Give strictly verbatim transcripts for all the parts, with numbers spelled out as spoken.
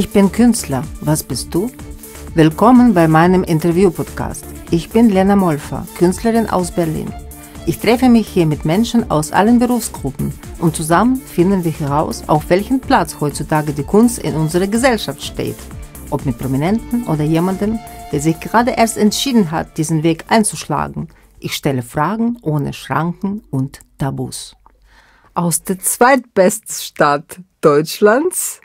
Ich bin Künstler. Was bist du? Willkommen bei meinem Interview-Podcast. Ich bin Lena Molfa, Künstlerin aus Berlin. Ich treffe mich hier mit Menschen aus allen Berufsgruppen und zusammen finden wir heraus, auf welchen Platz heutzutage die Kunst in unserer Gesellschaft steht. Ob mit Prominenten oder jemandem, der sich gerade erst entschieden hat, diesen Weg einzuschlagen. Ich stelle Fragen ohne Schranken und Tabus. Aus der zweitbesten Stadt Deutschlands,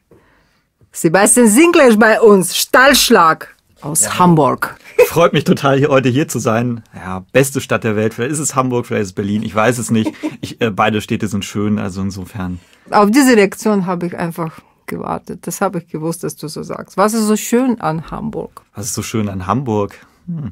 Sebastian Sinkler ist bei uns, Stahlschlag aus ja. Hamburg. Freut mich total, hier heute hier zu sein. Ja, beste Stadt der Welt. Vielleicht ist es Hamburg, vielleicht ist es Berlin. Ich weiß es nicht. Ich, äh, beide Städte sind schön, also insofern. Auf diese Reaktion habe ich einfach gewartet. Das habe ich gewusst, dass du so sagst. Was ist so schön an Hamburg? Was ist so schön an Hamburg? Hm.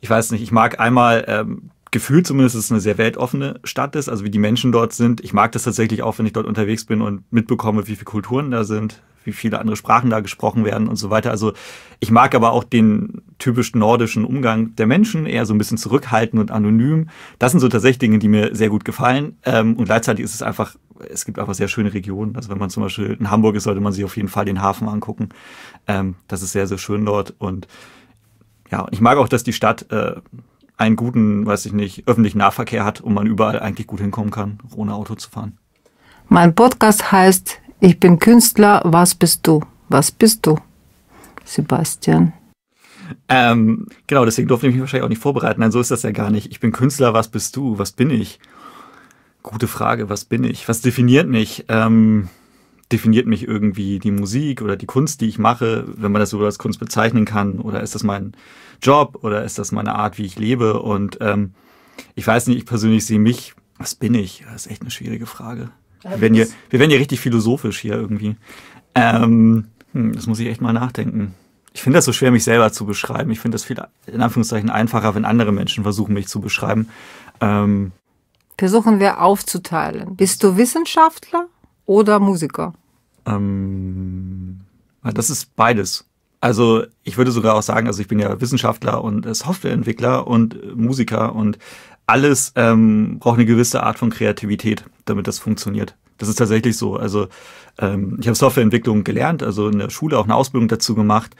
Ich weiß nicht. Ich mag einmal... Ähm, Gefühl zumindest, dass es eine sehr weltoffene Stadt ist, also wie die Menschen dort sind. Ich mag das tatsächlich auch, wenn ich dort unterwegs bin und mitbekomme, wie viele Kulturen da sind, wie viele andere Sprachen da gesprochen werden und so weiter. Also ich mag aber auch den typisch nordischen Umgang der Menschen, eher so ein bisschen zurückhaltend und anonym. Das sind so tatsächlich Dinge, die mir sehr gut gefallen. Und gleichzeitig ist es einfach, es gibt einfach sehr schöne Regionen. Also wenn man zum Beispiel in Hamburg ist, sollte man sich auf jeden Fall den Hafen angucken. Das ist sehr, sehr schön dort. Und ja, ich mag auch, dass die Stadt... einen guten, weiß ich nicht, öffentlichen Nahverkehr hat und man überall eigentlich gut hinkommen kann, ohne Auto zu fahren. Mein Podcast heißt Ich bin Künstler, was bist du? Was bist du, Sebastian? Ähm, genau, deswegen durfte ich mich wahrscheinlich auch nicht vorbereiten. Nein, so ist das ja gar nicht. Ich bin Künstler, was bist du? Was bin ich? Gute Frage, was bin ich? Was definiert mich? Ähm, definiert mich irgendwie die Musik oder die Kunst, die ich mache, wenn man das so als Kunst bezeichnen kann? Oder ist das mein Job oder ist das meine Art, wie ich lebe? Und ähm, ich weiß nicht, ich persönlich sehe mich, was bin ich? Das ist echt eine schwierige Frage. Wir werden hier, wir werden hier richtig philosophisch hier irgendwie. Ähm, hm, das muss ich echt mal nachdenken. Ich finde das so schwer, mich selber zu beschreiben. Ich finde das viel, in Anführungszeichen, einfacher, wenn andere Menschen versuchen, mich zu beschreiben. Ähm, Versuchen wir aufzuteilen. Bist du Wissenschaftler oder Musiker? Ähm, das ist beides. Also ich würde sogar auch sagen, also ich bin ja Wissenschaftler und Softwareentwickler und Musiker und alles ähm, braucht eine gewisse Art von Kreativität, damit das funktioniert. Das ist tatsächlich so. Also ähm, ich habe Softwareentwicklung gelernt, also in der Schule auch eine Ausbildung dazu gemacht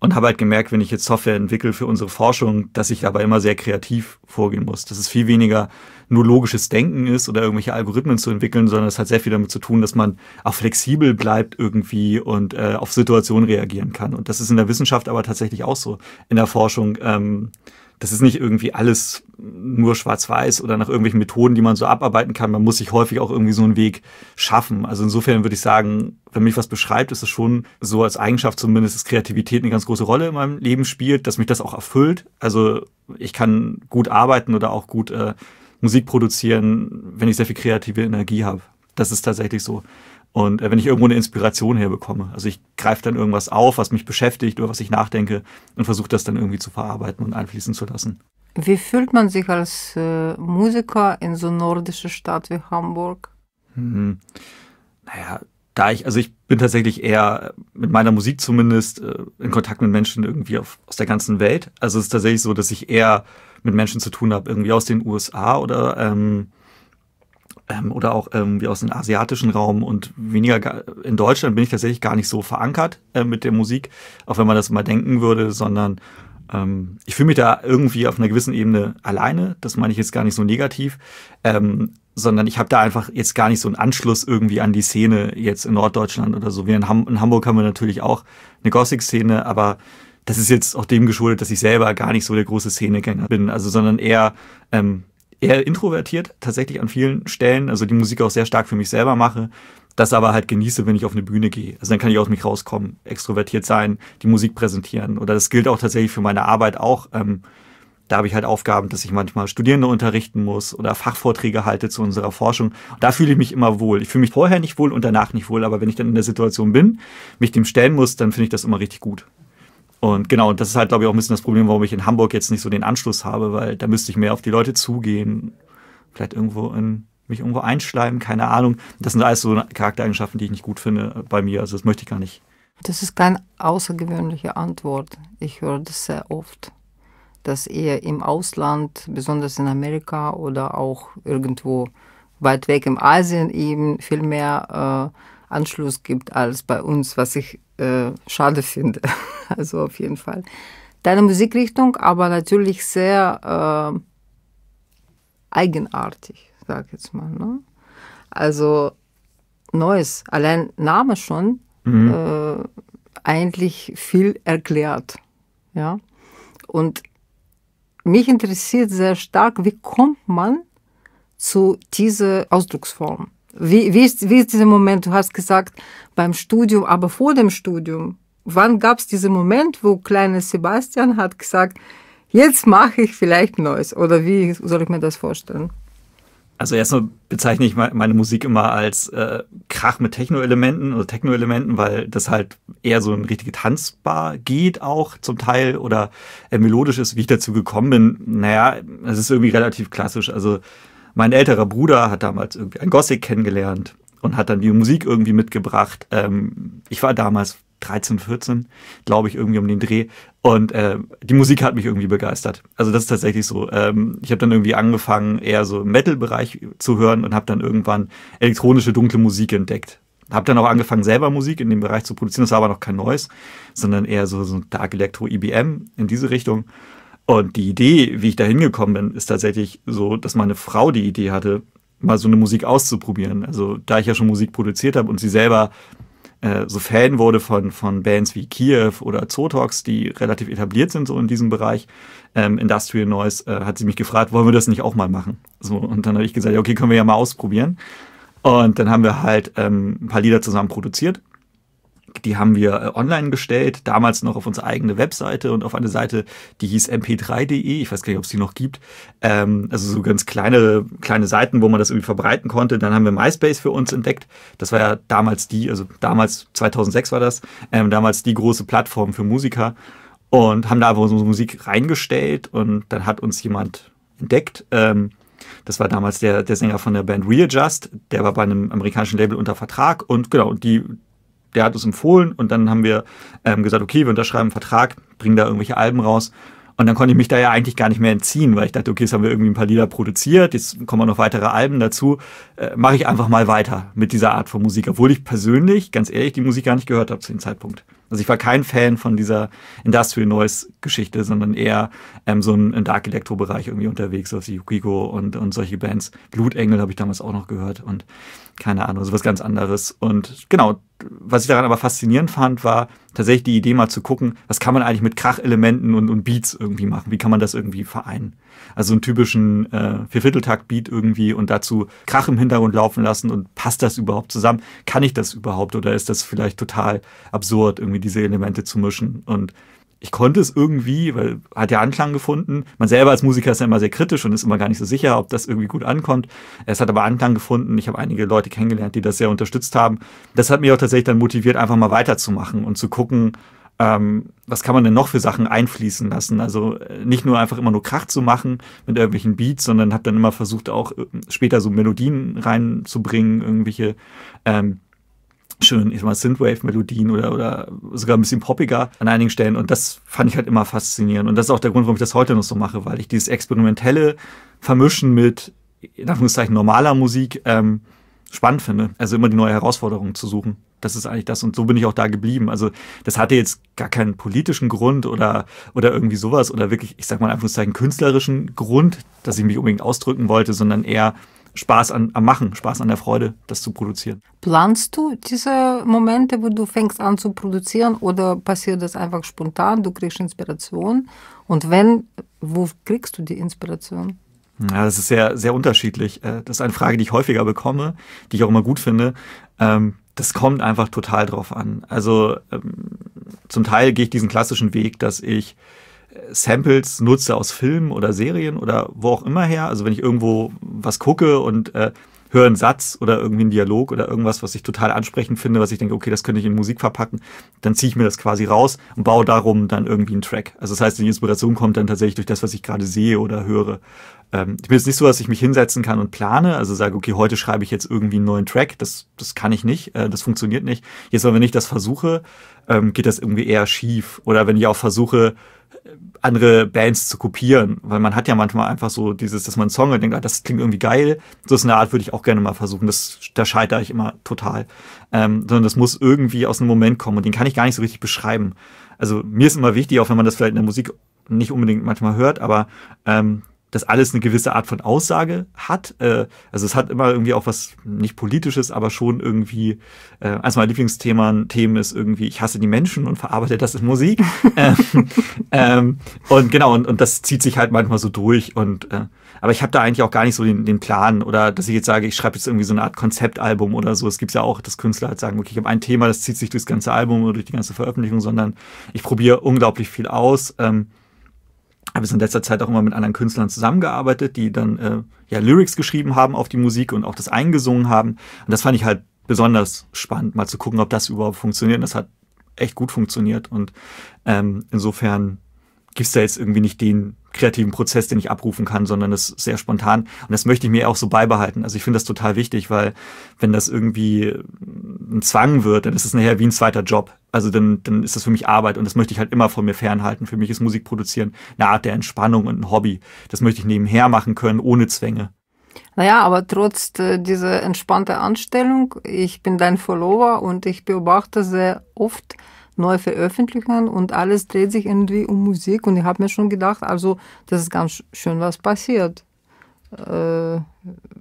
und habe halt gemerkt, wenn ich jetzt Software entwickle für unsere Forschung, dass ich dabei immer sehr kreativ vorgehen muss. Dass es viel weniger nur logisches Denken ist oder irgendwelche Algorithmen zu entwickeln, sondern es hat sehr viel damit zu tun, dass man auch flexibel bleibt irgendwie und äh, auf Situationen reagieren kann. Und das ist in der Wissenschaft aber tatsächlich auch so. In der Forschung, ähm, das ist nicht irgendwie alles nur schwarz-weiß oder nach irgendwelchen Methoden, die man so abarbeiten kann. Man muss sich häufig auch irgendwie so einen Weg schaffen. Also insofern würde ich sagen, wenn mich was beschreibt, ist es schon so als Eigenschaft zumindest, dass Kreativität eine ganz große Rolle in meinem Leben spielt, dass mich das auch erfüllt. Also ich kann gut arbeiten oder auch gut äh, Musik produzieren, wenn ich sehr viel kreative Energie habe. Das ist tatsächlich so. Und äh, wenn ich irgendwo eine Inspiration herbekomme. Also ich greife dann irgendwas auf, was mich beschäftigt oder was ich nachdenke und versuche das dann irgendwie zu verarbeiten und einfließen zu lassen. Wie fühlt man sich als äh, Musiker in so nordischer Stadt wie Hamburg? Hm. Naja, da ich, also ich bin tatsächlich eher mit meiner Musik zumindest äh, in Kontakt mit Menschen irgendwie auf, aus der ganzen Welt. Also es ist tatsächlich so, dass ich eher mit Menschen zu tun habe, irgendwie aus den U S A oder... Ähm, oder auch irgendwie aus dem asiatischen Raum und weniger in Deutschland bin ich tatsächlich gar nicht so verankert äh, mit der Musik, auch wenn man das mal denken würde, sondern ähm, ich fühle mich da irgendwie auf einer gewissen Ebene alleine, das meine ich jetzt gar nicht so negativ, ähm, sondern ich habe da einfach jetzt gar nicht so einen Anschluss irgendwie an die Szene jetzt in Norddeutschland oder so. Wir in, Ham in Hamburg haben wir natürlich auch eine Gothic-Szene, aber das ist jetzt auch dem geschuldet, dass ich selber gar nicht so der große Szenegänger bin, also sondern eher... Ähm, eher introvertiert, tatsächlich an vielen Stellen, also die Musik auch sehr stark für mich selber mache, das aber halt genieße, wenn ich auf eine Bühne gehe. Also dann kann ich aus mich rauskommen, extrovertiert sein, die Musik präsentieren. Oder das gilt auch tatsächlich für meine Arbeit auch. Ähm, da habe ich halt Aufgaben, dass ich manchmal Studierende unterrichten muss oder Fachvorträge halte zu unserer Forschung. Und da fühle ich mich immer wohl. Ich fühle mich vorher nicht wohl und danach nicht wohl, aber wenn ich dann in der Situation bin, mich dem stellen muss, dann finde ich das immer richtig gut. Und genau, und das ist halt, glaube ich, auch ein bisschen das Problem, warum ich in Hamburg jetzt nicht so den Anschluss habe, weil da müsste ich mehr auf die Leute zugehen, vielleicht irgendwo in, mich irgendwo einschleimen, keine Ahnung. Das sind alles so Charaktereigenschaften, die ich nicht gut finde bei mir, also das möchte ich gar nicht. Das ist keine außergewöhnliche Antwort. Ich höre das sehr oft, dass eher im Ausland, besonders in Amerika oder auch irgendwo weit weg im Asien eben viel mehr äh, Anschluss gibt als bei uns, was ich äh, schade finde. Also auf jeden Fall. Deine Musikrichtung, aber natürlich sehr äh, eigenartig, sag ich jetzt mal. Ne? Also Neues, allein Name schon, mhm. äh, eigentlich viel erklärt. Ja? Und mich interessiert sehr stark, wie kommt man zu dieser Ausdrucksform? Wie, wie, ist, wie ist dieser Moment? Du hast gesagt, beim Studium, aber vor dem Studium. Wann gab es diesen Moment, wo kleiner Sebastian hat gesagt, jetzt mache ich vielleicht Neues? Oder wie soll ich mir das vorstellen? Also erstmal bezeichne ich meine Musik immer als äh, Krach mit Techno-Elementen oder Techno-Elementen, weil das halt eher so ein richtiger Tanzbar geht auch zum Teil oder äh, melodisch ist. Wie ich dazu gekommen bin, naja, es ist irgendwie relativ klassisch. Also mein älterer Bruder hat damals irgendwie ein Gothic kennengelernt und hat dann die Musik irgendwie mitgebracht. Ähm, ich war damals dreizehn, vierzehn, glaube ich, irgendwie um den Dreh. Und äh, die Musik hat mich irgendwie begeistert. Also das ist tatsächlich so. Ähm, ich habe dann irgendwie angefangen, eher so im Metal-Bereich zu hören und habe dann irgendwann elektronische, dunkle Musik entdeckt. Habe dann auch angefangen, selber Musik in dem Bereich zu produzieren. Das war aber noch kein Neues, sondern eher so, so Dark Electro, I B M in diese Richtung. Und die Idee, wie ich da hingekommen bin, ist tatsächlich so, dass meine Frau die Idee hatte, mal so eine Musik auszuprobieren. Also da ich ja schon Musik produziert habe und sie selber so Fan wurde von, von Bands wie Kiew oder Zotox, die relativ etabliert sind so in diesem Bereich, ähm, Industrial Noise, äh, hat sie mich gefragt, wollen wir das nicht auch mal machen? So, und dann habe ich gesagt, okay, können wir ja mal ausprobieren. Und dann haben wir halt ähm, ein paar Lieder zusammen produziert. Die haben wir äh, online gestellt, damals noch auf unsere eigene Webseite und auf eine Seite, die hieß m p drei punkt de, ich weiß gar nicht, ob es die noch gibt. Ähm, also so ganz kleine, kleine Seiten, wo man das irgendwie verbreiten konnte. Dann haben wir MySpace für uns entdeckt. Das war ja damals die, also damals zweitausendsechs war das, ähm, damals die große Plattform für Musiker. Und haben da einfach unsere Musik reingestellt und dann hat uns jemand entdeckt. Ähm, Das war damals der, der Sänger von der Band Readjust, der war bei einem amerikanischen Label unter Vertrag und genau, und die, der hat uns empfohlen und dann haben wir ähm, gesagt, okay, wir unterschreiben einen Vertrag, bringen da irgendwelche Alben raus und dann konnte ich mich da ja eigentlich gar nicht mehr entziehen, weil ich dachte, okay, jetzt haben wir irgendwie ein paar Lieder produziert, jetzt kommen auch noch weitere Alben dazu, äh, mache ich einfach mal weiter mit dieser Art von Musik, obwohl ich persönlich, ganz ehrlich, die Musik gar nicht gehört habe zu dem Zeitpunkt. Also ich war kein Fan von dieser Industrial Noise Geschichte, sondern eher ähm, so im Dark Electro Bereich irgendwie unterwegs, so wie Yukiko und, und solche Bands. Blutengel habe ich damals auch noch gehört und keine Ahnung, so was ganz anderes. Und genau, was ich daran aber faszinierend fand, war tatsächlich die Idee mal zu gucken, was kann man eigentlich mit Krachelementen und, und Beats irgendwie machen? Wie kann man das irgendwie vereinen? Also einen typischen äh, Viervierteltakt-Beat irgendwie und dazu Krach im Hintergrund laufen lassen und passt das überhaupt zusammen? Kann ich das überhaupt oder ist das vielleicht total absurd, irgendwie diese Elemente zu mischen? Und ich konnte es irgendwie, weil hat ja Anklang gefunden. Man selber als Musiker ist ja immer sehr kritisch und ist immer gar nicht so sicher, ob das irgendwie gut ankommt. Es hat aber Anklang gefunden. Ich habe einige Leute kennengelernt, die das sehr unterstützt haben. Das hat mich auch tatsächlich dann motiviert, einfach mal weiterzumachen und zu gucken, ähm, was kann man denn noch für Sachen einfließen lassen. Also nicht nur einfach immer nur Krach zu machen mit irgendwelchen Beats, sondern habe dann immer versucht, auch später so Melodien reinzubringen, irgendwelche ähm, schön, ich mal Synthwave-Melodien oder, oder sogar ein bisschen poppiger an einigen Stellen. Und das fand ich halt immer faszinierend. Und das ist auch der Grund, warum ich das heute noch so mache, weil ich dieses experimentelle Vermischen mit, in Anführungszeichen, normaler Musik ähm, spannend finde. Also immer die neue Herausforderung zu suchen. Das ist eigentlich das. Und so bin ich auch da geblieben. Also das hatte jetzt gar keinen politischen Grund oder, oder irgendwie sowas oder wirklich, ich sag mal in Anführungszeichen, künstlerischen Grund, dass ich mich unbedingt ausdrücken wollte, sondern eher Spaß an, am Machen, Spaß an der Freude, das zu produzieren. Planst du diese Momente, wo du fängst an zu produzieren oder passiert das einfach spontan, du kriegst Inspiration und wenn, wo kriegst du die Inspiration? Ja, das ist sehr, sehr unterschiedlich. Das ist eine Frage, die ich häufiger bekomme, die ich auch immer gut finde. Das kommt einfach total drauf an. Also zum Teil gehe ich diesen klassischen Weg, dass ich Samples nutze aus Filmen oder Serien oder wo auch immer her. Also wenn ich irgendwo was gucke und äh, höre einen Satz oder irgendwie einen Dialog oder irgendwas, was ich total ansprechend finde, was ich denke, okay, das könnte ich in Musik verpacken, dann ziehe ich mir das quasi raus und baue darum dann irgendwie einen Track. Also das heißt, die Inspiration kommt dann tatsächlich durch das, was ich gerade sehe oder höre. Ähm, ich bin jetzt nicht so, dass ich mich hinsetzen kann und plane, also sage, okay, heute schreibe ich jetzt irgendwie einen neuen Track. Das, das kann ich nicht, äh, das funktioniert nicht. Jetzt, aber wenn ich das versuche, ähm, geht das irgendwie eher schief. Oder wenn ich auch versuche, andere Bands zu kopieren, weil man hat ja manchmal einfach so dieses, dass man einen Song und denkt, ah, das klingt irgendwie geil, so ist eine Art, würde ich auch gerne mal versuchen, das, da scheitere ich immer total, ähm, sondern das muss irgendwie aus einem Moment kommen und den kann ich gar nicht so richtig beschreiben. Also mir ist immer wichtig, auch wenn man das vielleicht in der Musik nicht unbedingt manchmal hört, aber ähm, dass alles eine gewisse Art von Aussage hat. Äh, also es hat immer irgendwie auch was nicht Politisches, aber schon irgendwie, äh, eines meiner Lieblingsthemen Themen ist irgendwie, ich hasse die Menschen und verarbeite das in Musik. ähm, ähm, und genau, und, und das zieht sich halt manchmal so durch. Und äh, aber ich habe da eigentlich auch gar nicht so den, den Plan oder dass ich jetzt sage, ich schreibe jetzt irgendwie so eine Art Konzeptalbum oder so. Es gibt ja auch, dass Künstler halt sagen, okay, ich habe ein Thema, das zieht sich durchs ganze Album oder durch die ganze Veröffentlichung, sondern ich probiere unglaublich viel aus. Ähm, Habe ich in letzter Zeit auch immer mit anderen Künstlern zusammengearbeitet, die dann äh, ja, Lyrics geschrieben haben auf die Musik und auch das eingesungen haben. Und das fand ich halt besonders spannend, mal zu gucken, ob das überhaupt funktioniert. Und das hat echt gut funktioniert. Und ähm, insofern gibt es da jetzt irgendwie nicht den kreativen Prozess, den ich abrufen kann, sondern das ist sehr spontan. Und das möchte ich mir auch so beibehalten. Also ich finde das total wichtig, weil wenn das irgendwie ein Zwang wird, dann ist es nachher wie ein zweiter Job. Also dann, dann ist das für mich Arbeit und das möchte ich halt immer von mir fernhalten. Für mich ist Musikproduzieren eine Art der Entspannung und ein Hobby. Das möchte ich nebenher machen können, ohne Zwänge. Naja, aber trotz äh, dieser entspannten Anstellung, ich bin dein Follower und ich beobachte sehr oft neue Veröffentlichungen und alles dreht sich irgendwie um Musik und ich habe mir schon gedacht, also das ist ganz schön was passiert. Äh,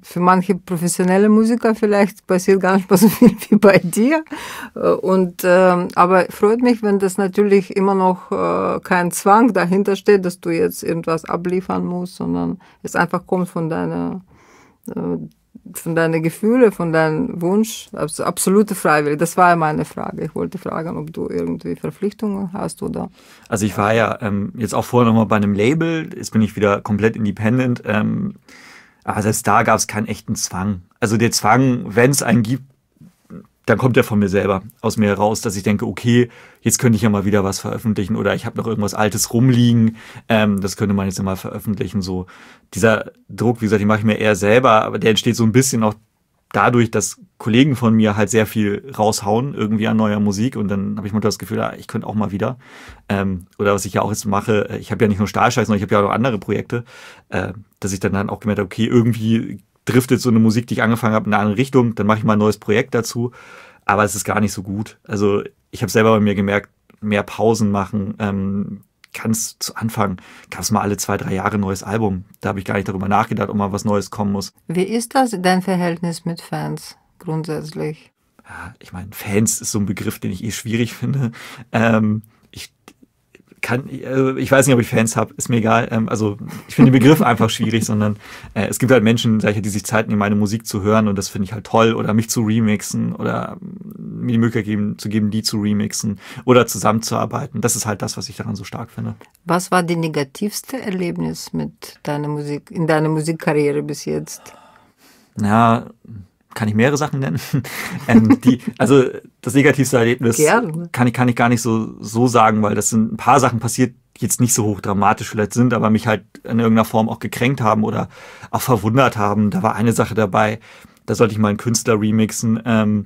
für manche professionelle Musiker vielleicht passiert gar nicht mal so viel wie bei dir. Äh, und, äh, aber freut mich, wenn das natürlich immer noch äh, kein Zwang dahinter steht, dass du jetzt irgendwas abliefern musst, sondern es einfach kommt von deiner äh, von deinen Gefühlen, von deinem Wunsch, absolute Freiwilligkeit. Das war meine Frage. Ich wollte fragen, ob du irgendwie Verpflichtungen hast oder... Also ich war ja ähm, jetzt auch vorher nochmal bei einem Label, jetzt bin ich wieder komplett independent, ähm, aber selbst da gab es keinen echten Zwang. Also der Zwang, wenn es einen gibt, dann kommt der von mir selber, aus mir heraus, dass ich denke, okay, jetzt könnte ich ja mal wieder was veröffentlichen oder ich habe noch irgendwas Altes rumliegen, ähm, das könnte man jetzt ja mal veröffentlichen. So dieser Druck, wie gesagt, den mache ich mir eher selber, aber der entsteht so ein bisschen auch dadurch, dass Kollegen von mir halt sehr viel raushauen irgendwie an neuer Musik und dann habe ich manchmal das Gefühl, ich könnte auch mal wieder. Ähm, oder was ich ja auch jetzt mache, ich habe ja nicht nur Stahlschlag, sondern ich habe ja auch noch andere Projekte, äh, dass ich dann, dann auch gemerkt habe, okay, irgendwie driftet so eine Musik, die ich angefangen habe, in eine andere Richtung, dann mache ich mal ein neues Projekt dazu, aber es ist gar nicht so gut. Also ich habe selber bei mir gemerkt, mehr Pausen machen, ähm, ganz zu Anfang gab es mal alle zwei, drei Jahre ein neues Album. Da habe ich gar nicht darüber nachgedacht, ob mal was Neues kommen muss. Wie ist das dein Verhältnis mit Fans grundsätzlich? Ja, ich meine, Fans ist so ein Begriff, den ich eh schwierig finde. Ähm, ich Kann, also ich weiß nicht, ob ich Fans habe, ist mir egal. Also ich finde den Begriff einfach schwierig, sondern äh, es gibt halt Menschen, sag ich, die sich Zeit nehmen, meine Musik zu hören und das finde ich halt toll oder mich zu remixen oder mir die Möglichkeit geben, zu geben, die zu remixen oder zusammenzuarbeiten. Das ist halt das, was ich daran so stark finde. Was war die negativste Erlebnis mit deiner Musik, in deiner Musikkarriere bis jetzt? Ja, kann ich mehrere Sachen nennen. ähm, die, also das negativste Erlebnis kann ich, kann ich gar nicht so, so sagen, weil das sind ein paar Sachen passiert, die jetzt nicht so hochdramatisch vielleicht sind, aber mich halt in irgendeiner Form auch gekränkt haben oder auch verwundert haben. Da war eine Sache dabei, da sollte ich mal einen Künstler remixen ähm,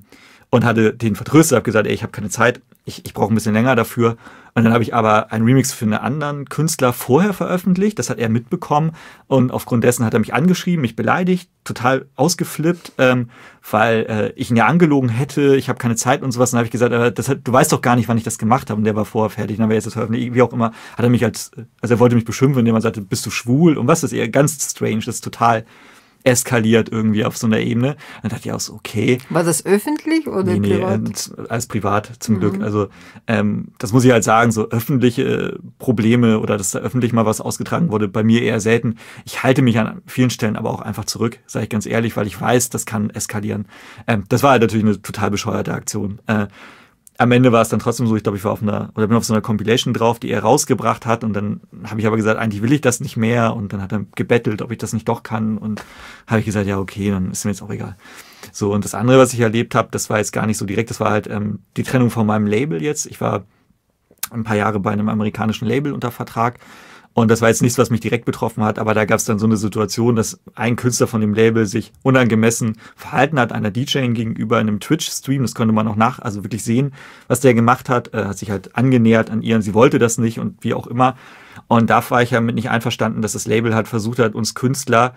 und hatte den vertröstet, habe gesagt, ey, ich habe keine Zeit, ich, ich brauche ein bisschen länger dafür. Und dann habe ich aber einen Remix für einen anderen Künstler vorher veröffentlicht, das hat er mitbekommen und aufgrund dessen hat er mich angeschrieben, mich beleidigt, total ausgeflippt, ähm, weil äh, ich ihn ja angelogen hätte, ich habe keine Zeit und sowas. Und dann habe ich gesagt, aber das hat, du weißt doch gar nicht, wann ich das gemacht habe und der war vorher fertig. Und dann wäre jetzt das veröffentlicht, wie auch immer, hat er mich als, also er wollte mich beschimpfen, indem er sagte, bist du schwul und was ist eher ganz strange, das ist total eskaliert irgendwie auf so einer Ebene. Und dann dachte ich auch so, okay. War das öffentlich oder nee, nee, privat? Äh, als privat zum mhm. Glück. Also ähm, das muss ich halt sagen, so öffentliche Probleme oder dass da öffentlich mal was ausgetragen wurde, bei mir eher selten. Ich halte mich an vielen Stellen aber auch einfach zurück, sage ich ganz ehrlich, weil ich weiß, das kann eskalieren. Ähm, das war halt natürlich eine total bescheuerte Aktion. Äh, Am Ende war es dann trotzdem so, ich glaube, ich war auf einer, oder bin auf so einer Compilation drauf, die er rausgebracht hat und dann habe ich aber gesagt, eigentlich will ich das nicht mehr und dann hat er gebettelt, ob ich das nicht doch kann und habe ich gesagt, ja okay, dann ist mir jetzt auch egal. So, und das andere, was ich erlebt habe, das war jetzt gar nicht so direkt, das war halt ähm, die Trennung von meinem Label jetzt. Ich war ein paar Jahre bei einem amerikanischen Label unter Vertrag. Und das war jetzt nichts, was mich direkt betroffen hat, aber da gab es dann so eine Situation, dass ein Künstler von dem Label sich unangemessen verhalten hat, einer D J gegenüber in einem Twitch-Stream, das konnte man auch nach, also wirklich sehen, was der gemacht hat, äh, hat sich halt angenähert an ihr und sie wollte das nicht und wie auch immer. Und da war ich ja mit nicht einverstanden, dass das Label halt versucht hat, uns Künstler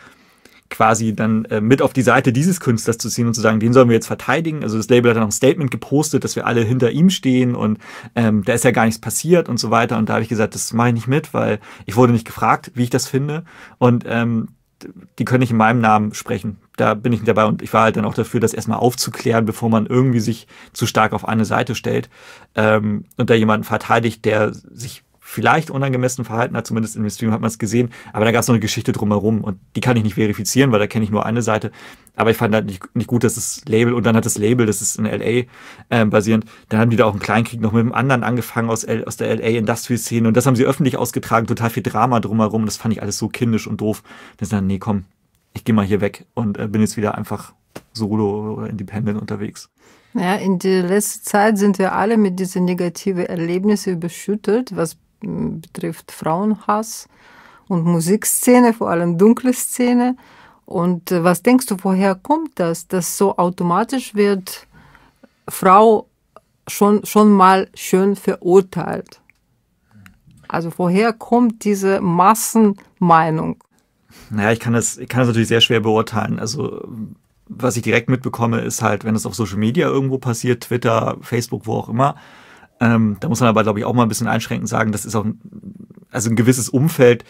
quasi dann äh, mit auf die Seite dieses Künstlers zu ziehen und zu sagen, den sollen wir jetzt verteidigen. Also das Label hat dann noch ein Statement gepostet, dass wir alle hinter ihm stehen und ähm, da ist ja gar nichts passiert und so weiter. Und da habe ich gesagt, das mache ich nicht mit, weil ich wurde nicht gefragt, wie ich das finde. Und ähm, die können nicht in meinem Namen sprechen. Da bin ich mit dabei und ich war halt dann auch dafür, das erstmal aufzuklären, bevor man irgendwie sich zu stark auf eine Seite stellt ähm, und da jemanden verteidigt, der sich vielleicht unangemessen verhalten hat, zumindest in dem Stream hat man es gesehen, aber da gab es noch eine Geschichte drumherum und die kann ich nicht verifizieren, weil da kenne ich nur eine Seite, aber ich fand halt nicht, nicht gut, dass das Label, und dann hat das Label, das ist in L A äh, basierend, dann haben die da auch einen Kleinkrieg noch mit einem anderen angefangen aus, L, aus der L A-Industrial-Szene und das haben sie öffentlich ausgetragen, total viel Drama drumherum, das fand ich alles so kindisch und doof, dass ich dann, nee komm, ich gehe mal hier weg und äh, bin jetzt wieder einfach solo oder independent unterwegs. Ja, in der letzten Zeit sind wir alle mit diesen negativen Erlebnissen überschüttet, was betrifft Frauenhass und Musikszene, vor allem dunkle Szene. Und was denkst du, woher kommt das, dass so automatisch wird Frau schon, schon mal schön verurteilt? Also woher kommt diese Massenmeinung? Naja, ich kann das, ich kann das natürlich sehr schwer beurteilen. Also was ich direkt mitbekomme, ist halt, wenn es auf Social Media irgendwo passiert, Twitter, Facebook, wo auch immer, Ähm, da muss man aber, glaube ich, auch mal ein bisschen einschränkend sagen, das ist auch ein, also ein gewisses Umfeld,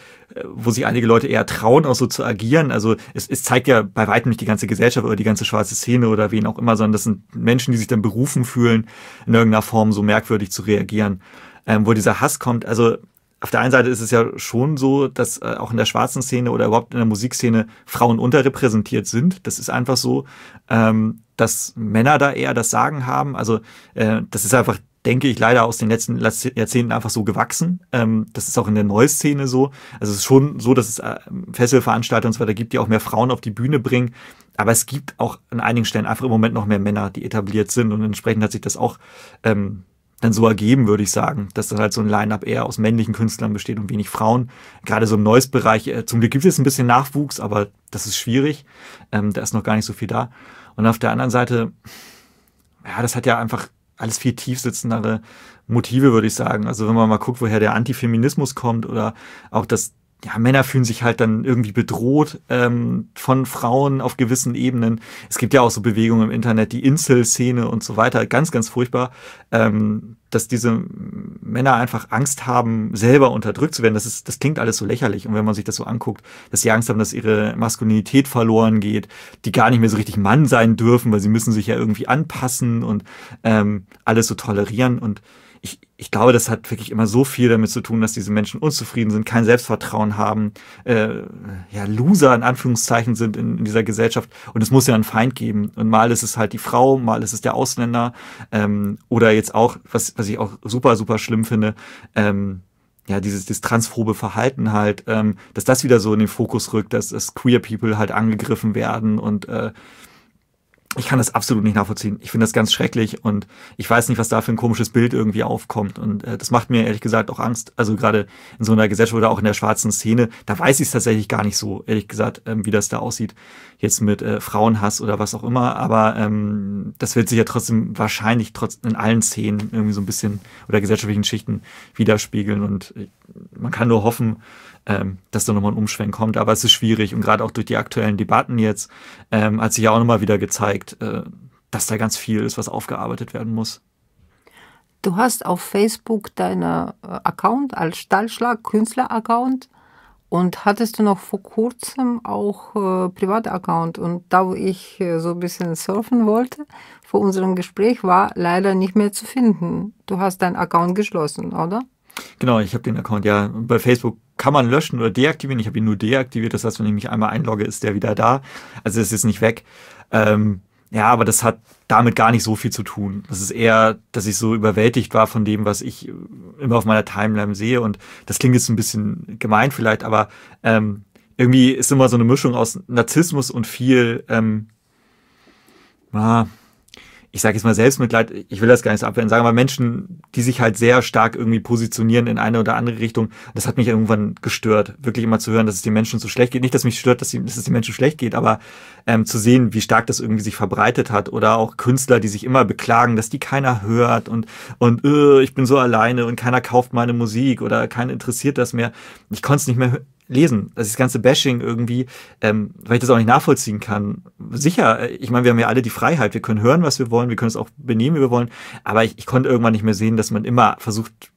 wo sich einige Leute eher trauen, auch so zu agieren. Also es, es zeigt ja bei weitem nicht die ganze Gesellschaft oder die ganze schwarze Szene oder wen auch immer, sondern das sind Menschen, die sich dann berufen fühlen, in irgendeiner Form so merkwürdig zu reagieren, ähm, wo dieser Hass kommt. Also auf der einen Seite ist es ja schon so, dass äh, auch in der schwarzen Szene oder überhaupt in der Musikszene Frauen unterrepräsentiert sind. Das ist einfach so, ähm, dass Männer da eher das Sagen haben. Also äh, das ist einfach, denke ich, leider aus den letzten Jahrzehnten einfach so gewachsen. Ähm, das ist auch in der Neu-Szene so. Also es ist schon so, dass es Festivalveranstaltungen und so weiter gibt, die auch mehr Frauen auf die Bühne bringen. Aber es gibt auch an einigen Stellen einfach im Moment noch mehr Männer, die etabliert sind. Und entsprechend hat sich das auch ähm, dann so ergeben, würde ich sagen, dass dann halt so ein Line-Up eher aus männlichen Künstlern besteht und wenig Frauen. Gerade so im Neues-Bereich, äh, zum Glück gibt es jetzt ein bisschen Nachwuchs, aber das ist schwierig. Ähm, da ist noch gar nicht so viel da. Und auf der anderen Seite, ja, das hat ja einfach alles viel tiefsitzendere Motive, würde ich sagen. Also wenn man mal guckt, woher der Antifeminismus kommt oder auch das, ja, Männer fühlen sich halt dann irgendwie bedroht ähm, von Frauen auf gewissen Ebenen. Es gibt ja auch so Bewegungen im Internet, die Incel-Szene und so weiter, ganz, ganz furchtbar, ähm, dass diese Männer einfach Angst haben, selber unterdrückt zu werden. Das ist, das klingt alles so lächerlich. Und wenn man sich das so anguckt, dass sie Angst haben, dass ihre Maskulinität verloren geht, die gar nicht mehr so richtig Mann sein dürfen, weil sie müssen sich ja irgendwie anpassen und ähm, alles so tolerieren. Und Ich, ich glaube, das hat wirklich immer so viel damit zu tun, dass diese Menschen unzufrieden sind, kein Selbstvertrauen haben, äh, ja, Loser in Anführungszeichen sind in, in dieser Gesellschaft. Und es muss ja einen Feind geben. Und mal ist es halt die Frau, mal ist es der Ausländer. Ähm, oder jetzt auch, was, was ich auch super, super schlimm finde, ähm, ja, dieses, dieses transphobe Verhalten halt, ähm, dass das wieder so in den Fokus rückt, dass, dass queer people halt angegriffen werden und äh, ich kann das absolut nicht nachvollziehen. Ich finde das ganz schrecklich und ich weiß nicht, was da für ein komisches Bild irgendwie aufkommt. Und äh, das macht mir ehrlich gesagt auch Angst. Also gerade in so einer Gesellschaft oder auch in der schwarzen Szene, da weiß ich es tatsächlich gar nicht so, ehrlich gesagt, ähm, wie das da aussieht. Jetzt mit äh, Frauenhass oder was auch immer. Aber ähm, das wird sich ja trotzdem wahrscheinlich trotz in allen Szenen irgendwie so ein bisschen oder gesellschaftlichen Schichten widerspiegeln. Und äh, man kann nur hoffen, Ähm, dass da nochmal ein Umschwenk kommt, aber es ist schwierig und gerade auch durch die aktuellen Debatten jetzt ähm, hat sich ja auch nochmal wieder gezeigt, äh, dass da ganz viel ist, was aufgearbeitet werden muss. Du hast auf Facebook deinen Account als Stahlschlag, Künstler-Account und hattest du noch vor kurzem auch äh, Privat-Account und da wo ich äh, so ein bisschen surfen wollte, vor unserem Gespräch war leider nicht mehr zu finden. Du hast deinen Account geschlossen, oder? Genau, ich habe den Account, ja, bei Facebook kann man löschen oder deaktivieren. Ich habe ihn nur deaktiviert, das heißt, wenn ich mich einmal einlogge, ist der wieder da. Also ist jetzt nicht weg. Ähm, ja, aber das hat damit gar nicht so viel zu tun. Das ist eher, dass ich so überwältigt war von dem, was ich immer auf meiner Timeline sehe. Und das klingt jetzt ein bisschen gemein vielleicht, aber ähm, irgendwie ist immer so eine Mischung aus Narzissmus und viel, ähm, ah, ich sage jetzt mal Selbstmitleid, ich will das gar nicht so abwerten, sagen wir Menschen, die sich halt sehr stark irgendwie positionieren in eine oder andere Richtung. Das hat mich irgendwann gestört, wirklich immer zu hören, dass es den Menschen so schlecht geht. Nicht, dass mich stört, dass, die, dass es den Menschen schlecht geht, aber ähm, zu sehen, wie stark das irgendwie sich verbreitet hat. Oder auch Künstler, die sich immer beklagen, dass die keiner hört und, und äh, ich bin so alleine und keiner kauft meine Musik oder keiner interessiert das mehr. Ich konnte es nicht mehr lesen, also das ganze Bashing irgendwie, ähm, weil ich das auch nicht nachvollziehen kann. Sicher, ich meine, wir haben ja alle die Freiheit, wir können hören, was wir wollen, wir können es auch benehmen, wie wir wollen, aber ich, ich konnte irgendwann nicht mehr sehen, dass man immer versucht,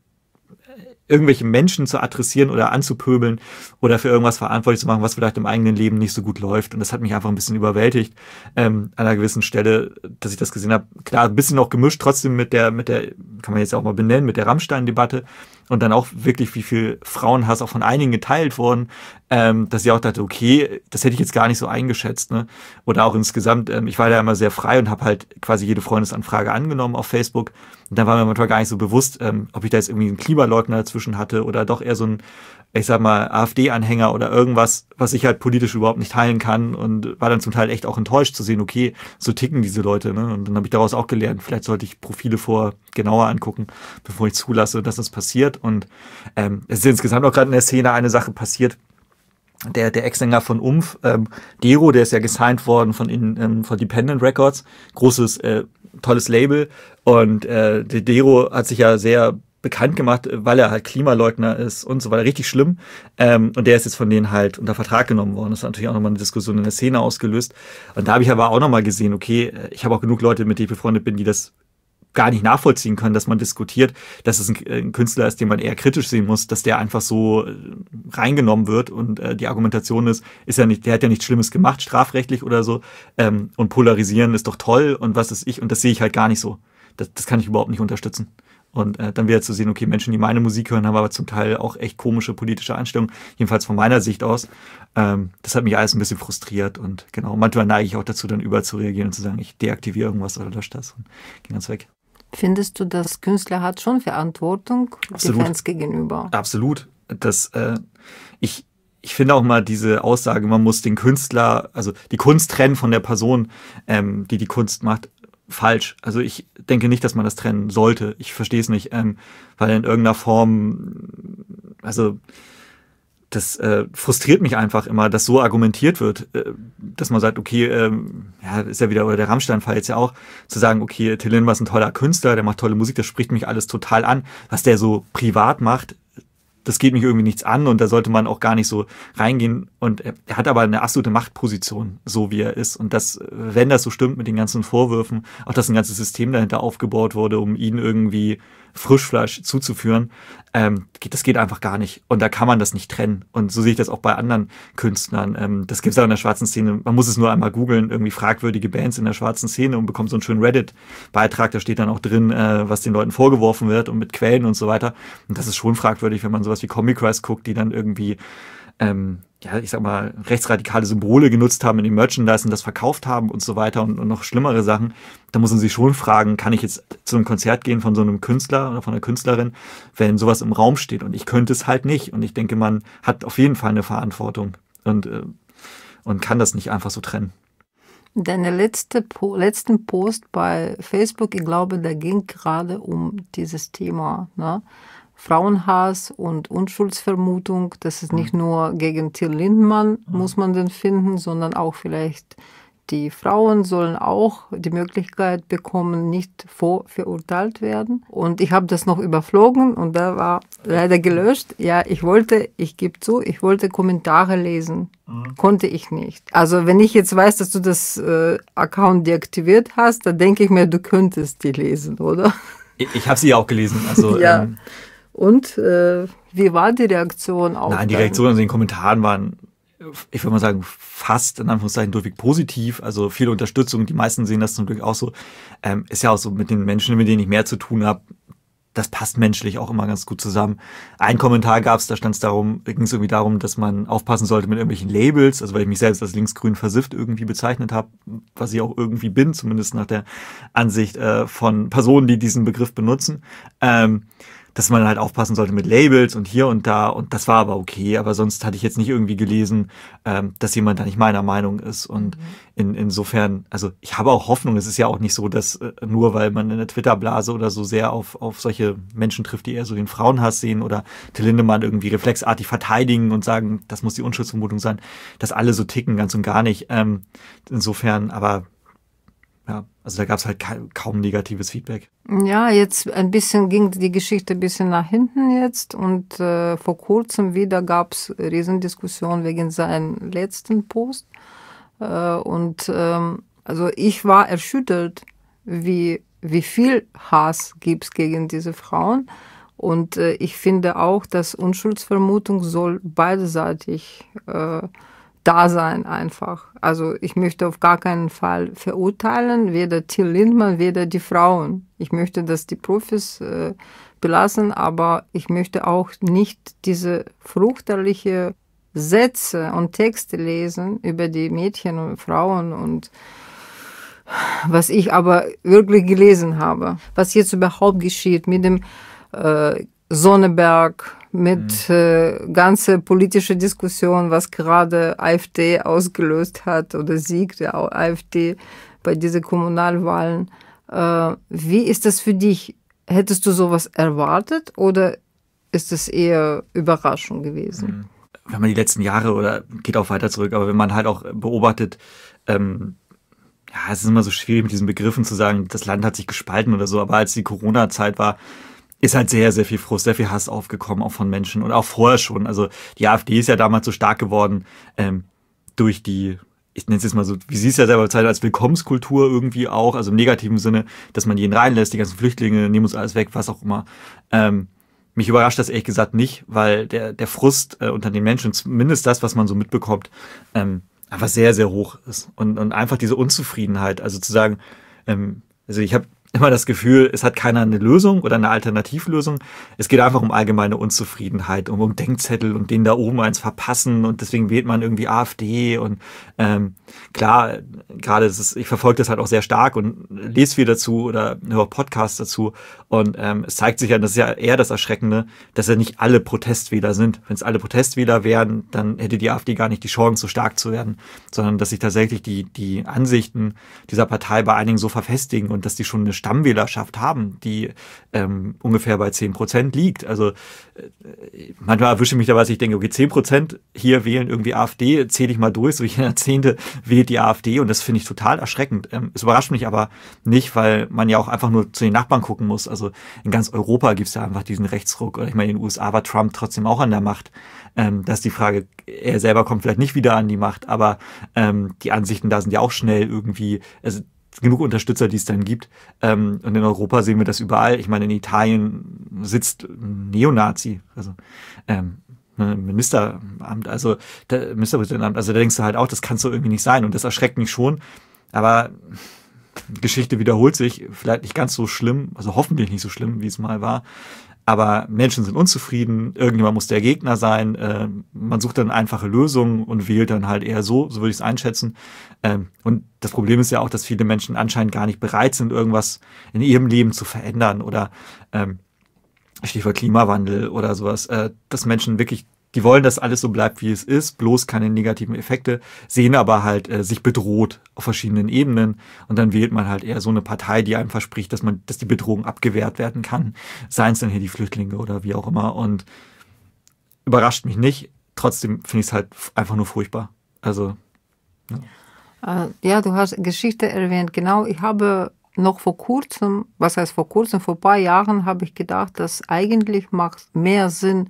irgendwelche Menschen zu adressieren oder anzupöbeln oder für irgendwas verantwortlich zu machen, was vielleicht im eigenen Leben nicht so gut läuft. Und das hat mich einfach ein bisschen überwältigt ähm, an einer gewissen Stelle, dass ich das gesehen habe. Klar, ein bisschen auch gemischt, trotzdem mit der, mit der, kann man jetzt auch mal benennen, mit der Rammstein-Debatte. Und dann auch wirklich, wie viel Frauenhass auch von einigen geteilt worden, ähm, dass ich auch dachte, okay, das hätte ich jetzt gar nicht so eingeschätzt. Ne? Oder auch insgesamt, ähm, ich war da immer sehr frei und habe halt quasi jede Freundesanfrage angenommen auf Facebook. Und dann war mir manchmal gar nicht so bewusst, ähm, ob ich da jetzt irgendwie einen Klimaleugner dazwischen hatte oder doch eher so einen, ich sag mal, AfD-Anhänger oder irgendwas, was ich halt politisch überhaupt nicht teilen kann. Und war dann zum Teil echt auch enttäuscht zu sehen, okay, so ticken diese Leute. Ne? Und dann habe ich daraus auch gelernt, vielleicht sollte ich Profile vor genauer angucken, bevor ich zulasse, dass das passiert. Und ähm, es ist insgesamt auch gerade in der Szene eine Sache passiert. Der, der Ex-Sänger von U M P F, ähm, Dero, der ist ja gesigned worden von, in, ähm, von Dependent Records, großes, äh, tolles Label. Und äh, der Dero hat sich ja sehr bekannt gemacht, weil er halt Klimaleugner ist und so weiter, richtig schlimm. Ähm, und der ist jetzt von denen halt unter Vertrag genommen worden. Das hat natürlich auch nochmal eine Diskussion in der Szene ausgelöst. Und da habe ich aber auch nochmal gesehen, okay, ich habe auch genug Leute, mit denen ich befreundet bin, die das gar nicht nachvollziehen können, dass man diskutiert, dass es ein Künstler ist, den man eher kritisch sehen muss, dass der einfach so reingenommen wird und äh, die Argumentation ist, ist ja nicht, der hat ja nichts Schlimmes gemacht, strafrechtlich oder so, ähm, und polarisieren ist doch toll und was ist ich, und das sehe ich halt gar nicht so. Das, das kann ich überhaupt nicht unterstützen. Und äh, dann wieder zu sehen, okay, Menschen, die meine Musik hören, haben aber zum Teil auch echt komische politische Einstellungen, jedenfalls von meiner Sicht aus. Ähm, das hat mich alles ein bisschen frustriert und genau, manchmal neige ich auch dazu, dann überzureagieren und zu sagen, ich deaktiviere irgendwas oder lösche das und gehe ganz weg. Findest du, dass Künstler hat schon Verantwortung den Fans gegenüber? Absolut. Das, äh, ich, ich finde auch mal diese Aussage, man muss den Künstler, also die Kunst trennen von der Person, ähm, die die Kunst macht, falsch. Also ich denke nicht, dass man das trennen sollte. Ich verstehe es nicht, ähm, weil in irgendeiner Form, also das äh, frustriert mich einfach immer, dass so argumentiert wird, äh, dass man sagt, okay, ähm, ja, ist ja wieder, oder der Rammstein-Fall jetzt ja auch, zu sagen, okay, Till Lindemann ist ein toller Künstler, der macht tolle Musik, das spricht mich alles total an. Was der so privat macht, das geht mich irgendwie nichts an und da sollte man auch gar nicht so reingehen. Und er, er hat aber eine absolute Machtposition, so wie er ist. Und das, wenn das so stimmt mit den ganzen Vorwürfen, auch dass ein ganzes System dahinter aufgebaut wurde, um ihn irgendwie Frischfleisch zuzuführen, ähm, das geht einfach gar nicht. Und da kann man das nicht trennen. Und so sehe ich das auch bei anderen Künstlern. Ähm, das gibt es auch in der schwarzen Szene. Man muss es nur einmal googeln, irgendwie fragwürdige Bands in der schwarzen Szene und bekommt so einen schönen Reddit-Beitrag. Da steht dann auch drin, äh, was den Leuten vorgeworfen wird und mit Quellen und so weiter. Und das ist schon fragwürdig, wenn man sowas wie Comic Christ guckt, die dann irgendwie ähm, ja, ich sag mal, rechtsradikale Symbole genutzt haben in den Merchandise und das verkauft haben und so weiter und, und noch schlimmere Sachen. Da muss man sich schon fragen, kann ich jetzt zu einem Konzert gehen von so einem Künstler oder von einer Künstlerin, wenn sowas im Raum steht? Und ich könnte es halt nicht. Und ich denke, man hat auf jeden Fall eine Verantwortung und, äh, und kann das nicht einfach so trennen. Deine letzte po letzten Post bei Facebook, ich glaube, da ging gerade um dieses Thema, ne? Frauenhass und Unschuldsvermutung, das ist nicht nur gegen Till Lindemann, muss man den finden, sondern auch vielleicht die Frauen sollen auch die Möglichkeit bekommen, nicht vorverurteilt werden. Und ich habe das noch überflogen und da war leider gelöscht. Ja, ich wollte, ich gebe zu, ich wollte Kommentare lesen, mhm. konnte ich nicht. Also wenn ich jetzt weiß, dass du das äh, Account deaktiviert hast, dann denke ich mir, du könntest die lesen, oder? Ich, ich habe sie ja auch gelesen, also... ja. ähm, Und äh, wie war die Reaktion auf? Nein, die Reaktionen in den Kommentaren waren, ich würde mal sagen, fast in Anführungszeichen durchweg positiv. Also viele Unterstützung, die meisten sehen das zum Glück auch so. Ähm, ist ja auch so mit den Menschen, mit denen ich mehr zu tun habe. Das passt menschlich auch immer ganz gut zusammen. Ein Kommentar gab es, da stand es darum, ging es irgendwie darum, dass man aufpassen sollte mit irgendwelchen Labels, also weil ich mich selbst als linksgrün versifft irgendwie bezeichnet habe, was ich auch irgendwie bin, zumindest nach der Ansicht äh, von Personen, die diesen Begriff benutzen. Ähm, dass man halt aufpassen sollte mit Labels und hier und da. Und das war aber okay. Aber sonst hatte ich jetzt nicht irgendwie gelesen, ähm, dass jemand da nicht meiner Meinung ist. Und mhm. in, insofern, also ich habe auch Hoffnung. Es ist ja auch nicht so, dass äh, nur weil man in der Twitter-Blase oder so sehr auf, auf solche Menschen trifft, die eher so den Frauenhass sehen oder Till Lindemann irgendwie reflexartig verteidigen und sagen, das muss die Unschuldsvermutung sein, dass alle so ticken, ganz und gar nicht. Ähm, insofern, aber ja, also da gab es halt ka kaum negatives Feedback. Ja, jetzt ein bisschen ging die Geschichte ein bisschen nach hinten jetzt und äh, vor kurzem wieder gab es Riesendiskussionen wegen seinem letzten Post. Äh, und ähm, also ich war erschüttert, wie, wie viel Hass gibt es gegen diese Frauen. Und äh, ich finde auch, dass Unschuldsvermutung soll beidseitig äh, da sein einfach. Also ich möchte auf gar keinen Fall verurteilen, weder Till Lindemann, weder die Frauen. Ich möchte, dass die Profis äh, belassen, aber ich möchte auch nicht diese fürchterlichen Sätze und Texte lesen über die Mädchen und Frauen und was ich aber wirklich gelesen habe. Was jetzt überhaupt geschieht mit dem äh, Sonneberg, mit äh, ganze politische Diskussion, was gerade AfD ausgelöst hat oder Sieg der AfD bei diesen Kommunalwahlen. Äh, wie ist das für dich? Hättest du sowas erwartet oder ist das eher Überraschung gewesen? Wenn man die letzten Jahre, oder geht auch weiter zurück, aber wenn man halt auch beobachtet, ähm, ja, es ist immer so schwierig mit diesen Begriffen zu sagen, das Land hat sich gespalten oder so, aber als die Corona-Zeit war, ist halt sehr, sehr viel Frust, sehr viel Hass aufgekommen, auch von Menschen und auch vorher schon. Also die AfD ist ja damals so stark geworden ähm, durch die, ich nenne es jetzt mal so, wie sie es ja selber bezeichnet, als Willkommenskultur irgendwie auch, also im negativen Sinne, dass man jeden reinlässt, die ganzen Flüchtlinge, nehmen uns alles weg, was auch immer. Ähm, mich überrascht das ehrlich gesagt nicht, weil der, der Frust äh, unter den Menschen, zumindest das, was man so mitbekommt, ähm, einfach sehr, sehr hoch ist. Und, und einfach diese Unzufriedenheit, also zu sagen, ähm, also ich habe immer das Gefühl, es hat keiner eine Lösung oder eine Alternativlösung. Es geht einfach um allgemeine Unzufriedenheit, um, um Denkzettel und denen da oben eins verpassen und deswegen wählt man irgendwie AfD und ähm, klar, gerade das ist, ich verfolge das halt auch sehr stark und lese viel dazu oder höre Podcasts dazu und ähm, es zeigt sich ja, das ist ja eher das Erschreckende, dass ja nicht alle Protestwähler sind. Wenn es alle Protestwähler wären, dann hätte die AfD gar nicht die Chance, so stark zu werden, sondern dass sich tatsächlich die, die Ansichten dieser Partei bei einigen so verfestigen und dass die schon eine Stammwählerschaft haben, die ähm, ungefähr bei zehn Prozent liegt. Also äh, manchmal erwische ich mich da, was ich denke, okay, zehn Prozent hier wählen irgendwie AfD, zähle ich mal durch, so jeder Zehnte wählt die AfD und das finde ich total erschreckend. Ähm, es überrascht mich aber nicht, weil man ja auch einfach nur zu den Nachbarn gucken muss. Also in ganz Europa gibt es ja einfach diesen Rechtsruck. Oder ich meine, in den U S A war Trump trotzdem auch an der Macht. Ähm, dass die Frage, er selber kommt vielleicht nicht wieder an die Macht, aber ähm, die Ansichten da sind ja auch schnell irgendwie, also genug Unterstützer, die es dann gibt. Und in Europa sehen wir das überall. Ich meine, in Italien sitzt ein Neonazi, also ähm, ein Ministeramt, also der Ministerpräsidentenamt. Also da denkst du halt auch, das kannst du irgendwie nicht sein. Und das erschreckt mich schon. Aber Geschichte wiederholt sich. Vielleicht nicht ganz so schlimm, also hoffentlich nicht so schlimm, wie es mal war. Aber Menschen sind unzufrieden, irgendjemand muss der Gegner sein, äh, man sucht dann einfache Lösungen und wählt dann halt eher so, so würde ich es einschätzen. Ähm, und das Problem ist ja auch, dass viele Menschen anscheinend gar nicht bereit sind, irgendwas in ihrem Leben zu verändern oder ähm, Stichwort Klimawandel oder sowas, äh, dass Menschen wirklich, die wollen, dass alles so bleibt, wie es ist, bloß keine negativen Effekte, sehen aber halt äh, sich bedroht auf verschiedenen Ebenen und dann wählt man halt eher so eine Partei, die einem verspricht, dass man, dass die Bedrohung abgewehrt werden kann, seien es dann hier die Flüchtlinge oder wie auch immer und überrascht mich nicht, trotzdem finde ich es halt einfach nur furchtbar. Also, ja. Ja, du hast Geschichte erwähnt, genau, ich habe noch vor kurzem, was heißt vor kurzem, vor ein paar Jahren habe ich gedacht, dass eigentlich macht mehr Sinn,